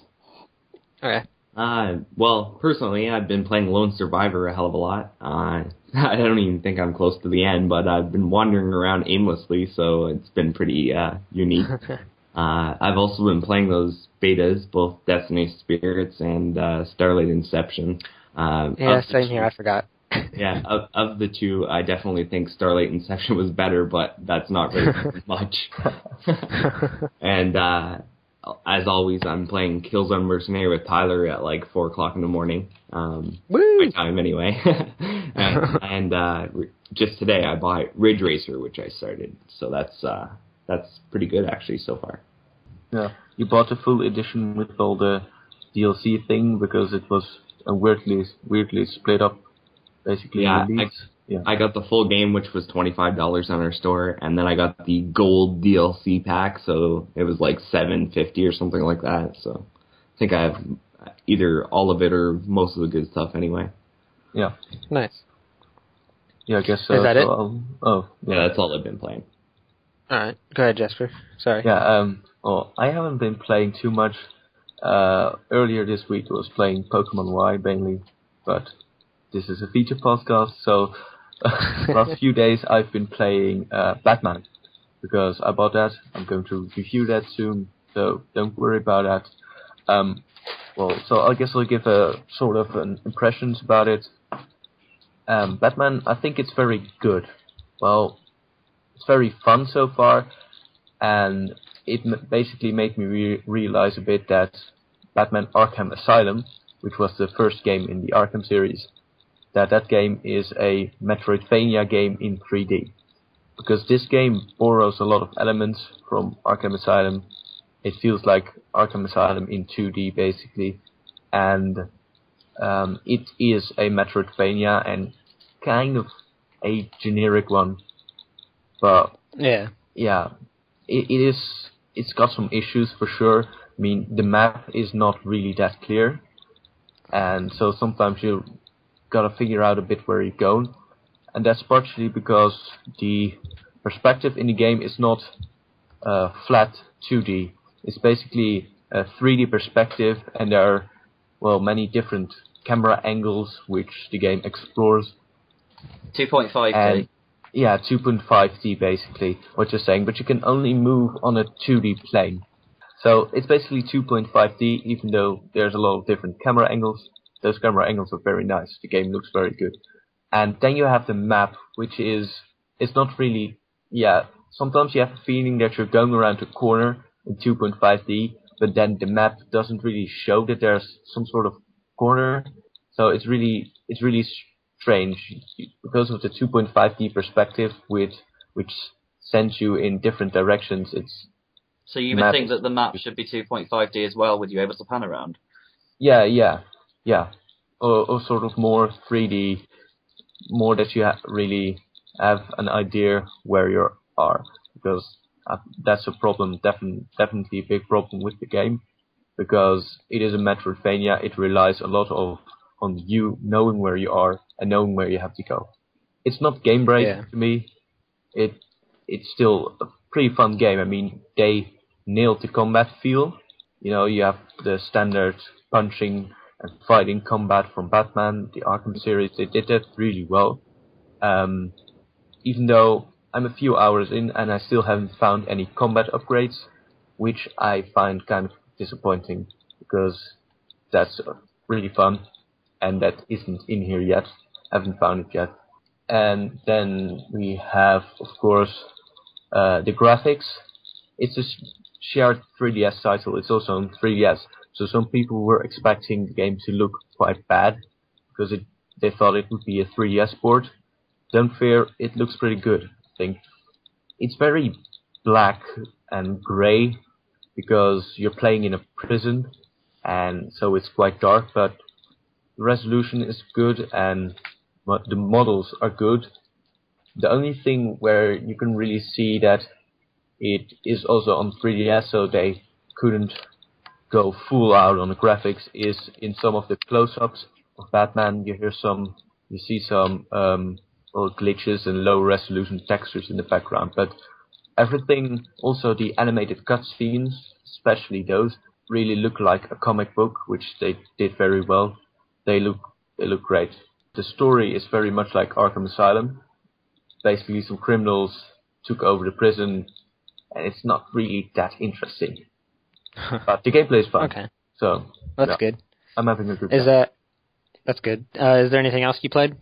Okay. Well, personally, I've been playing Lone Survivor a hell of a lot. I don't even think I'm close to the end, but I've been wandering around aimlessly, so it's been pretty unique. I've also been playing those betas, both Destiny of Spirits and Starlight Inception. Yeah, same here. I forgot. Yeah, of the two, I definitely think Starlight Inception was better, but that's not really much. And as always, I'm playing Killzone Mercenary with Tyler at like 4 o'clock in the morning. Woo! My time anyway. Just today I bought Ridge Racer, which I started. So that's pretty good actually so far. Yeah, you bought the full edition with all the DLC thing because it was a weirdly split up. Basically, yeah, I got the full game, which was $25 on our store, and then I got the gold DLC pack, so it was like $7.50 or something like that. So I think I have either all of it or most of the good stuff anyway. Yeah. Nice. Yeah, I guess so. Is that it? Yeah, that's all I've been playing. All right. Go ahead, Jasper. Sorry. Yeah, well, I haven't been playing too much. Earlier this week I was playing Pokemon Y, mainly, but... This is a feature podcast, so last few days I've been playing Batman, because I bought that. I'm going to review that soon, so don't worry about that. So I guess I'll give a sort of an impressions about it. Batman, I think it's very good. Well, it's very fun so far, and it basically made me realize a bit that Batman Arkham Asylum, which was the first game in the Arkham series, that game is a Metroidvania game in 3D. Because this game borrows a lot of elements from Arkham Asylum. It feels like Arkham Asylum in 2D, basically. And it is a Metroidvania and kind of a generic one. But yeah, it is. It's got some issues for sure. I mean, the map is not really that clear. And so sometimes you gotta figure out a bit where you're going, and that's partially because the perspective in the game is not flat 2D. It's basically a 3D perspective, and there are many different camera angles which the game explores. 2.5D. Yeah, 2.5D basically, what you're saying, but you can only move on a 2D plane. So it's basically 2.5D, even though there's a lot of different camera angles. Those camera angles are very nice. The game looks very good. And then you have the map, which is... It's not really... Yeah, sometimes you have a feeling that you're going around a corner in 2.5D, but then the map doesn't really show that there's some sort of corner. So it's really strange. Because of the 2.5D perspective, which sends you in different directions, it's... So you would think that the map should be 2.5D as well, would you be able to pan around? Yeah. Or sort of more 3D, more that you really have an idea where you are, because that's a problem, definitely a big problem with the game, because it is a Metroidvania. It relies a lot on you knowing where you are and knowing where you have to go. It's not game breaking to me. It's still a pretty fun game. I mean, they nailed the combat feel. You know, you have the standard punching and fighting combat from Batman, the Arkham series. They did that really well. Even though I'm a few hours in and I still haven't found any combat upgrades, which I find kind of disappointing, because that's really fun and that isn't in here yet. I haven't found it yet. And then we have, of course, the graphics. It's a shared 3DS title. It's also on 3DS. So some people were expecting the game to look quite bad because they thought it would be a 3DS port. Don't fear, it looks pretty good, I think. It's very black and grey because you're playing in a prison, and so it's quite dark, but the resolution is good and the models are good. The only thing where you can really see that it is also on 3DS, so they couldn't go full out on the graphics, is in some of the close-ups of Batman. You see some glitches and low-resolution textures in the background, but everything, also the animated cutscenes, especially those, really look like a comic book, which they did very well. They look great. The story is very much like Arkham Asylum. Basically, some criminals took over the prison, and it's not really that interesting. But the gameplay is fun. Okay. So that's good. I'm having a good time. That's good. Is there anything else you played?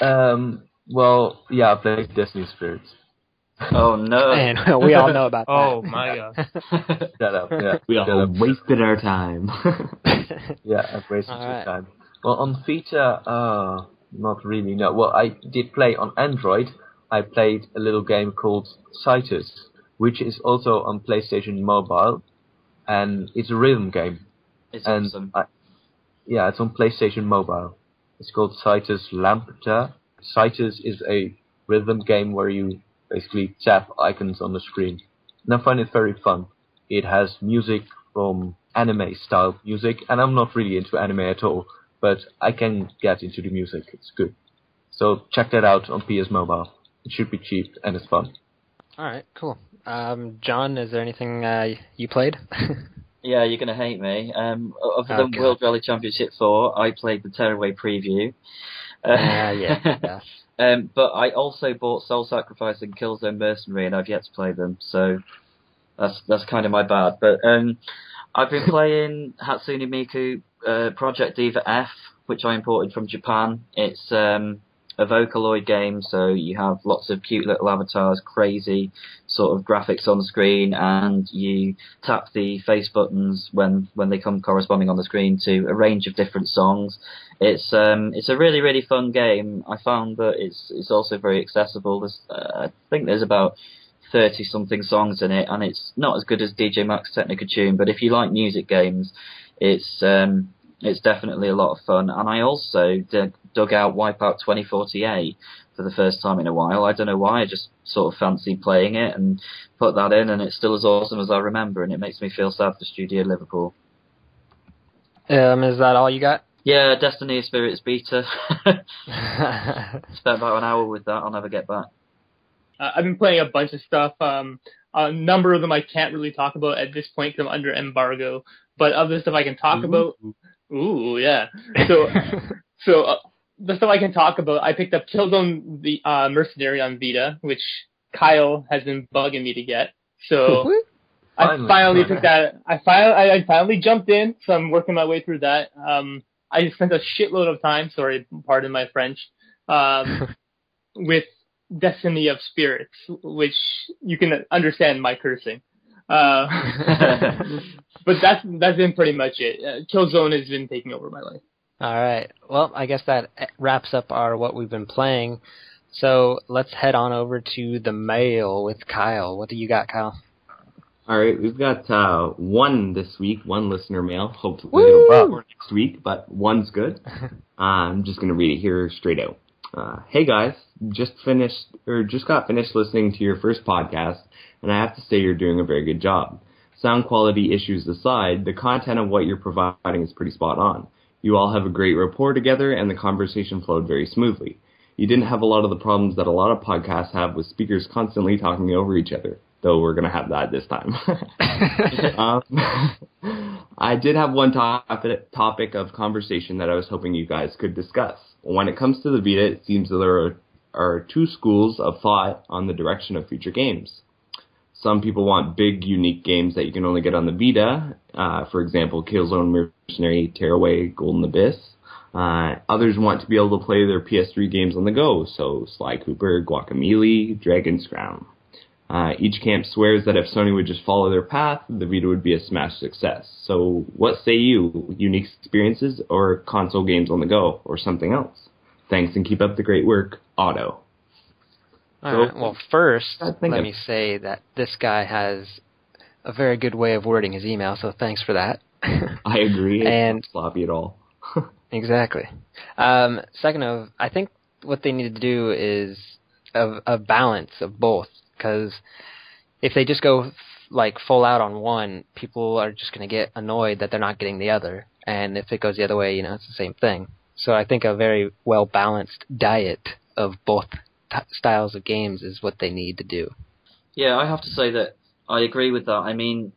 Well, yeah, I played Destiny of Spirits. Oh, no. Man, we all know about that. Oh, my God. Shut up, yeah. We all wasted our time. Yeah, I've wasted your time. Well, on Vita, not really, no. Well, I did play on Android. I played a little game called Citus, which is also on PlayStation Mobile, and it's a rhythm game. It's awesome. Yeah, it's on PlayStation Mobile. It's called Citus Lambda. Citus is a rhythm game where you basically tap icons on the screen. And I find it very fun. It has music from anime-style music, and I'm not really into anime at all, but I can get into the music. It's good. So check that out on PS Mobile. It should be cheap, and it's fun. All right, cool. John, is there anything you played? Yeah, you're going to hate me. Other than World Rally Championship 4, I played the Tearaway preview. Yeah. But I also bought Soul Sacrifice and Killzone Mercenary, and I've yet to play them, so that's kind of my bad. But I've been playing Hatsune Miku Project Diva F, which I imported from Japan. It's a Vocaloid game, so you have lots of cute little avatars, crazy sort of graphics on the screen, and you tap the face buttons when they come corresponding on the screen to a range of different songs. It's a really, really fun game. I found that it's also very accessible. I think there's about 30-something songs in it, and it's not as good as DJ Maxx Technica Tune, but if you like music games, it's definitely a lot of fun. And I also dug out Wipeout 2040A for the first time in a while. I don't know why, I just sort of fancied playing it and put that in, and it's still as awesome as I remember, and it makes me feel sad for Studio Liverpool. Is that all you got? Yeah, Destiny of Spirits Beta. Spent about an hour with that, I'll never get back. I've been playing a bunch of stuff. A number of them I can't really talk about at this point because I'm under embargo, but other stuff I can talk about... Ooh, yeah. So the stuff I can talk about, I picked up Killzone the Mercenary on Vita, which Kyle has been bugging me to get. So I finally took that. I finally jumped in, so I'm working my way through that. I spent a shitload of time, sorry, pardon my French, with Destiny of Spirits, which you can understand my cursing. But that's been pretty much it. Killzone has been taking over my life. All right. Well, I guess that wraps up our what we've been playing. So let's head on over to the mail with Kyle. What do you got, Kyle? All right. We've got one this week, one listener mail. Hopefully it'll be more next week, but one's good. I'm just going to read it here straight out. Hey guys, just got finished listening to your first podcast, and I have to say you're doing a very good job. Sound quality issues aside, the content of what you're providing is pretty spot on. You all have a great rapport together, and the conversation flowed very smoothly. You didn't have a lot of the problems that a lot of podcasts have with speakers constantly talking over each other, though we're going to have that this time. I did have one topic of conversation that I was hoping you guys could discuss. When it comes to the Vita, it seems that there are two schools of thought on the direction of future games. Some people want big, unique games that you can only get on the Vita. For example, Killzone Mercenary, Tearaway, Golden Abyss. Others want to be able to play their PS3 games on the go, so Sly Cooper, Guacamelee, Dragon's Crown. Each camp swears that if Sony would just follow their path, the Vita would be a smash success. So what say you? Unique experiences or console games on the go or something else? Thanks and keep up the great work, Otto. All right. Well, first, let me say that this guy has a very good way of wording his email, so thanks for that. I agree. And it's not sloppy at all. Exactly. I think what they need to do is a balance of both. Because if they just go full out on one, people are just going to get annoyed that they're not getting the other. And if it goes the other way, it's the same thing. So I think a very well-balanced diet of both styles of games is what they need to do. Yeah, I have to say that I agree with that. I mean,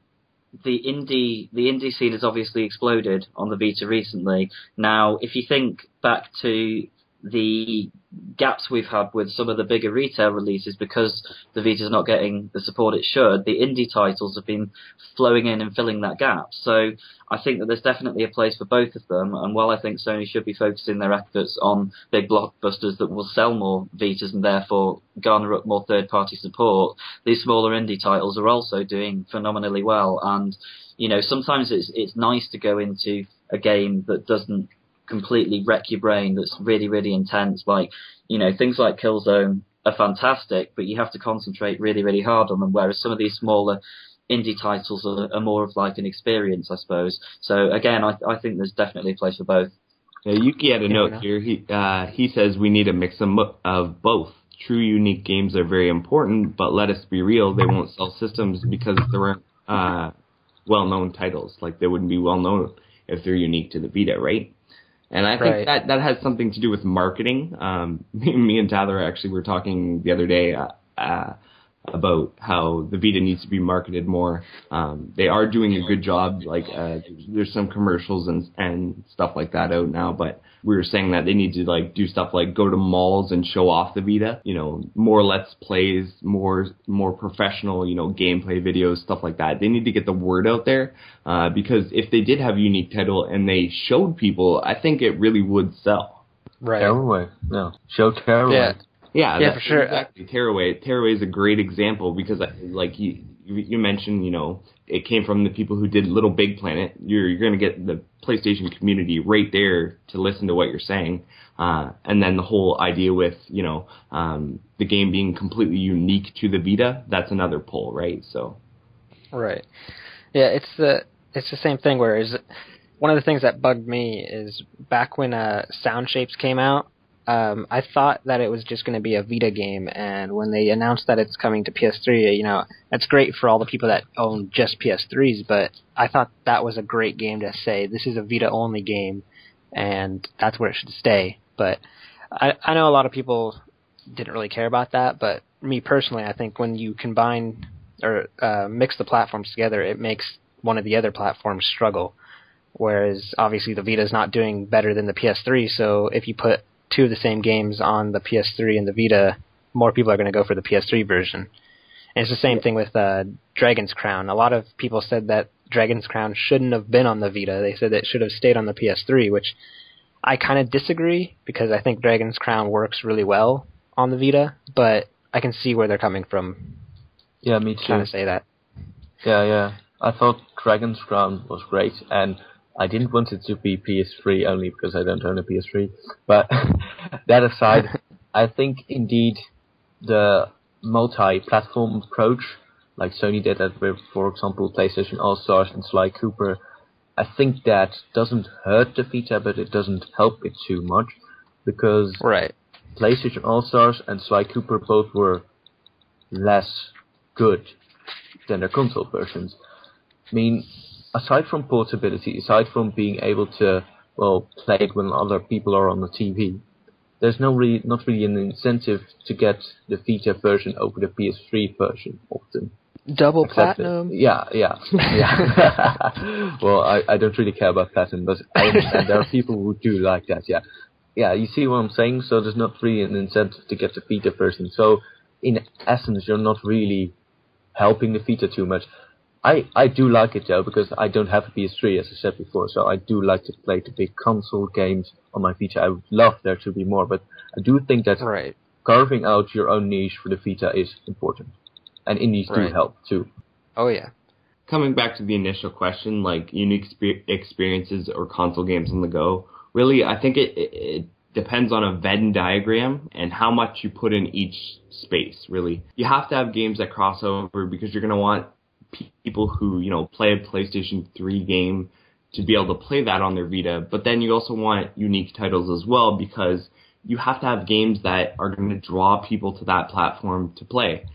the indie scene has obviously exploded on the Vita recently. Now, if you think back to the gaps we've had with some of the bigger retail releases, because the Vita's not getting the support it should, the indie titles have been flowing in and filling that gap. So I think that there's definitely a place for both of them, and while I think Sony should be focusing their efforts on big blockbusters that will sell more Vitas and therefore garner up more third-party support, these smaller indie titles are also doing phenomenally well. And, you know, sometimes it's nice to go into a game that doesn't completely wreck your brain, that's really, really intense. Like, you know, things like Killzone are fantastic, but you have to concentrate really, really hard on them, whereas some of these smaller indie titles are more of like an experience, I suppose. So again, I think there's definitely a place for both. Yeah, Yuki had a note here. He says we need a mix of both. True, unique games are very important, but let us be real, they won't sell systems because there aren't well-known titles. Like, they wouldn't be well-known if they're unique to the Vita, right? And I think that has something to do with marketing. Me and Tyler actually were talking the other day about how the Vita needs to be marketed more. They are doing a good job. Like, there's some commercials and stuff like that out now, but we were saying that they need to, like, do stuff like go to malls and show off the Vita. You know, more Let's Plays, more professional, you know, gameplay videos, stuff like that. They need to get the word out there, because if they did have a unique title and they showed people, I think it really would sell. Right. Tearaway. No. Show Tearaway. Yeah, for sure. Exactly. Tearaway is a great example because, like, you mentioned, you know, it came from the people who did Little Big Planet. You're going to get the PlayStation community right there to listen to what you're saying. And then the whole idea with, you know, the game being completely unique to the Vita, that's another pull, right? So. Right. Yeah, it's the same thing, whereas one of the things that bugged me is back when Sound Shapes came out, I thought that it was just going to be a Vita game, and when they announced that it's coming to PS3, you know, that's great for all the people that own just PS3s, but I thought that was a great game to say, this is a Vita-only game, and that's where it should stay. But I know a lot of people didn't really care about that, but me personally, I think when you combine or mix the platforms together, it makes one of the other platforms struggle, whereas obviously the Vita's not doing better than the PS3, so if you put two of the same games on the PS3 and the Vita, more people are going to go for the PS3 version. And it's the same thing with Dragon's Crown. A lot of people said that Dragon's Crown shouldn't have been on the Vita. They said it should have stayed on the PS3, which I kind of disagree, because I think Dragon's Crown works really well on the Vita, but I can see where they're coming from. Yeah, me too. Kind of say that. Yeah. I thought Dragon's Crown was great, and I didn't want it to be PS3 only because I don't own a PS3. But that aside, I think indeed the multi-platform approach, like Sony did that with, for example, PlayStation All-Stars and Sly Cooper, I think that doesn't hurt the Vita, but it doesn't help it too much, because PlayStation All-Stars and Sly Cooper both were less good than their console versions. I mean, aside from portability, aside from being able to, well, play it when other people are on the TV, there's not really an incentive to get the Vita version over the PS3 version often. Double platinum? Yeah. Well, I don't really care about platinum, but I understand there are people who do like that, yeah. Yeah, you see what I'm saying? So there's not really an incentive to get the Vita version. So, in essence, you're not really helping the Vita too much. I do like it, though, because I don't have a PS3, as I said before, so I do like to play the big console games on my Vita. I would love there to be more, but I do think that carving out your own niche for the Vita is important. And indies do help, too. Oh, yeah. Coming back to the initial question, like unique experiences or console games on the go, really, I think it depends on a Venn diagram and how much you put in each space, really. You have to have games that cross over, because you're going to want people who, you know, play a PlayStation 3 game to be able to play that on their Vita, but then you also want unique titles as well, because you have to have games that are going to draw people to that platform to play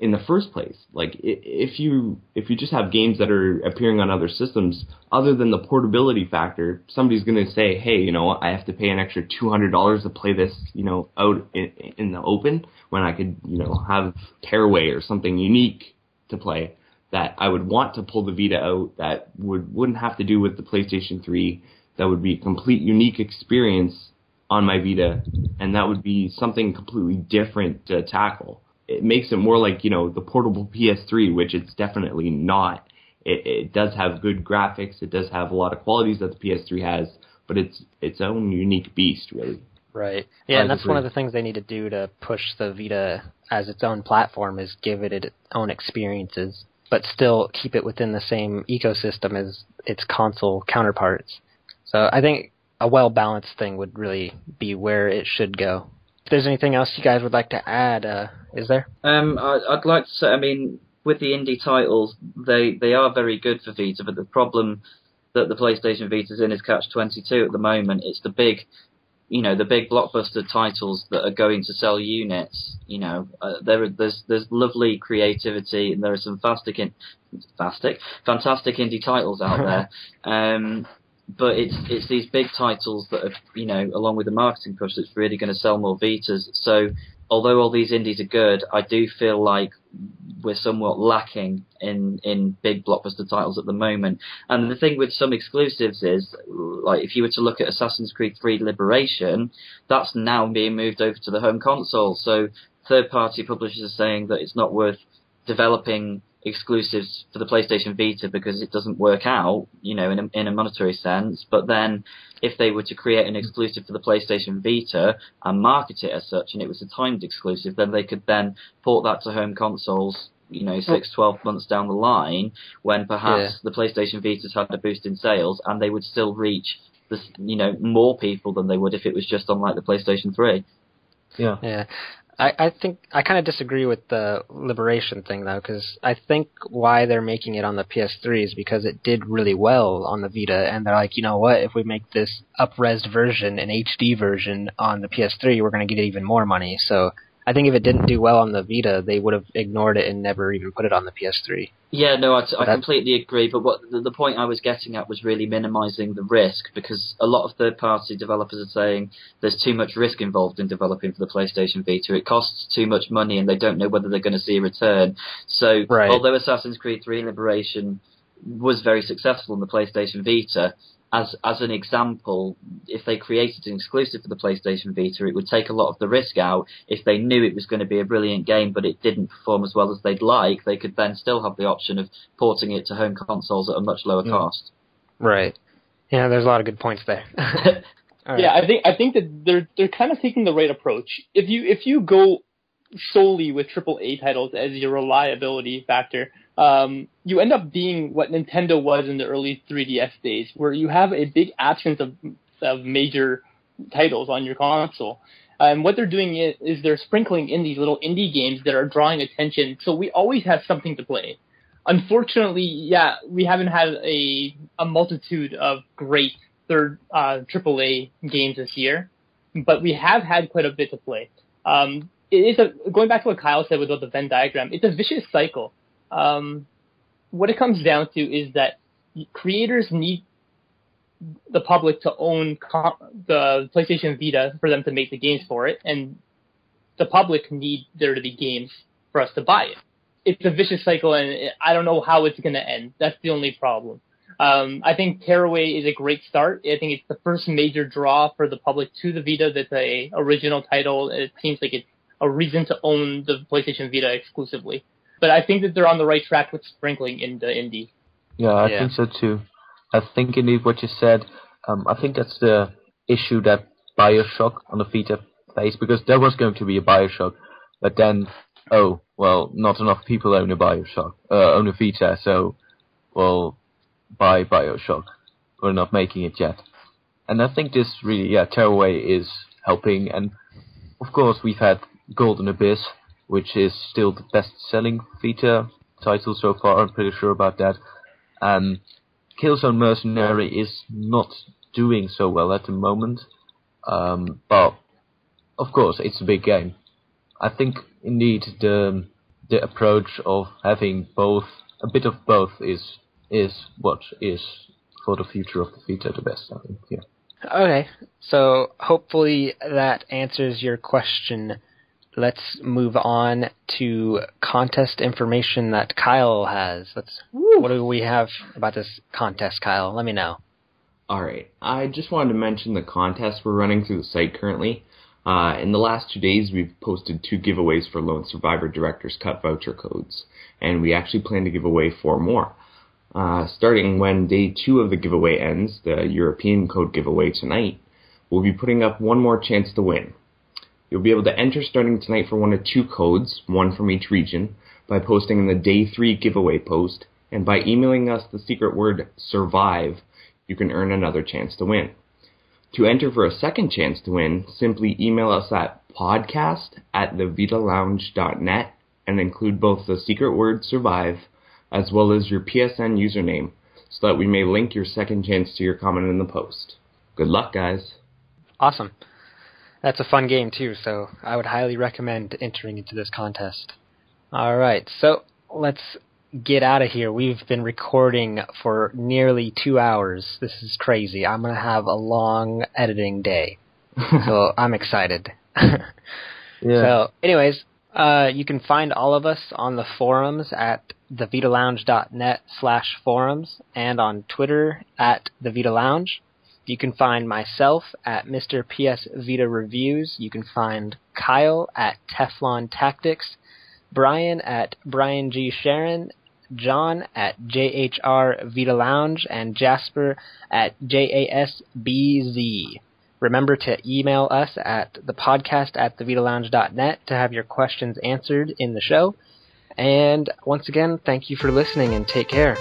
in the first place. Like, if you just have games that are appearing on other systems, other than the portability factor, somebody's going to say, hey, you know, I have to pay an extra $200 to play this, you know, out in the open, when I could, you know, have Tearaway or something unique to play that I would want to pull the Vita out, that wouldn't have to do with the PlayStation 3, that would be a complete unique experience on my Vita, and that would be something completely different to tackle. It makes it more like, you know, the portable PS3, which it's definitely not. It does have good graphics, it does have a lot of qualities that the PS3 has, but it's its own unique beast, really. Right. Yeah, and that's one of the things they need to do to push the Vita as its own platform, is give it its own experiences, but still keep it within the same ecosystem as its console counterparts. So I think a well-balanced thing would really be where it should go. If there's anything else you guys would like to add, is there? I'd like to say, I mean, with the indie titles, they are very good for Vita, but the problem that the PlayStation Vita's in is Catch-22 at the moment. It's the big, you know, the big blockbuster titles that are going to sell units. You know, there's lovely creativity, and there are some fantastic indie titles out there. But it's these big titles that are, you know, along with the marketing push, that's really going to sell more Vitas. So although all these indies are good, I do feel like we're somewhat lacking in big blockbuster titles at the moment. And the thing with some exclusives is, like, if you were to look at Assassin's Creed 3 Liberation, that's now being moved over to the home console. So third-party publishers are saying that it's not worth developing exclusives for the PlayStation Vita because it doesn't work out, you know, in a monetary sense. But then if they were to create an exclusive for the PlayStation Vita and market it as such, and it was a timed exclusive, then they could then port that to home consoles, you know, 6-12 months down the line, when perhaps the PlayStation Vita's had a boost in sales, and they would still reach this, you know, more people than they would if it was just on, like, the PlayStation 3. Yeah. Yeah. I think I kind of disagree with the Liberation thing, though, because I think why they're making it on the PS3 is because it did really well on the Vita, and they're like, you know what, if we make this up-resed version, an HD version on the PS3, we're going to get even more money. So I think if it didn't do well on the Vita, they would have ignored it and never even put it on the PS3. Yeah, no, I completely agree, but what the point I was getting at was really minimizing the risk, because a lot of third-party developers are saying there's too much risk involved in developing for the PlayStation Vita. It costs too much money, and they don't know whether they're going to see a return. So although Assassin's Creed 3 Liberation was very successful on the PlayStation Vita, as an example, if they created an exclusive for the PlayStation Vita, it would take a lot of the risk out. If they knew it was going to be a brilliant game, but it didn't perform as well as they'd like, they could then still have the option of porting it to home consoles at a much lower cost. Right. Yeah, there's a lot of good points there. All right. Yeah, I think that they're kind of taking the right approach. If you go solely with AAA titles as your reliability factor, you end up being what Nintendo was in the early 3DS days, where you have a big absence of major titles on your console. And what they're doing is they're sprinkling in these little indie games that are drawing attention, so we always have something to play. Unfortunately, yeah, we haven't had a multitude of great AAA games this year, but we have had quite a bit to play. Going back to what Kyle said about the Venn diagram, it's a vicious cycle. What it comes down to is that creators need the public to own the PlayStation Vita for them to make the games for it, and the public need there to be games for us to buy it. It's a vicious cycle, and I don't know how it's going to end. That's the only problem. I think Tearaway is a great start. I think it's the first major draw for the public to the Vita that's an original title, and it seems like it's a reason to own the PlayStation Vita exclusively. But I think that they're on the right track with sprinkling in the indie. Yeah, I think so too. I think indeed what you said, I think that's the issue that Bioshock on the Vita faced, because there was going to be a Bioshock, but then, not enough people own a Bioshock, own a Vita, so, buy Bioshock. We're not making it yet. And I think this really, Tearaway is helping, and of course we've had Golden Abyss, which is still the best-selling Vita title so far, I'm pretty sure about that. Killzone Mercenary is not doing so well at the moment, but of course it's a big game. I think indeed the approach of having both, a bit of both, is what is for the future of the Vita the best, I think. Yeah. Okay, so hopefully that answers your question. Let's move on to contest information that Kyle has. What do we have about this contest, Kyle? Let me know. Alright, I just wanted to mention the contest we're running through the site currently. In the last 2 days, we've posted 2 giveaways for Lone Survivor Director's Cut voucher codes, and we actually plan to give away 4 more. Starting when day 2 of the giveaway ends, the European code giveaway tonight, we'll be putting up 1 more chance to win. You'll be able to enter starting tonight for 1 of 2 codes, 1 from each region, by posting in the Day 3 giveaway post, and by emailing us the secret word SURVIVE, you can earn another chance to win. To enter for a second chance to win, simply email us at podcast@thevitalounge.net and include both the secret word SURVIVE as well as your PSN username so that we may link your second chance to your comment in the post. Good luck, guys. Awesome. That's a fun game, too, so I would highly recommend entering into this contest. All right, so let's get out of here. We've been recording for nearly 2 hours. This is crazy. I'm going to have a long editing day, so I'm excited. Yeah. So anyways, you can find all of us on the forums at thevitalounge.net/forums and on Twitter at thevitalounge. You can find myself at Mr. PS Vita Reviews. You can find Kyle at Teflon Tactics, Brian at Brian G. Sharon, John at JHR Vita Lounge, and Jasper at JASBZ. Remember to email us at thepodcast@thevitalounge.net to have your questions answered in the show. And once again, thank you for listening and take care.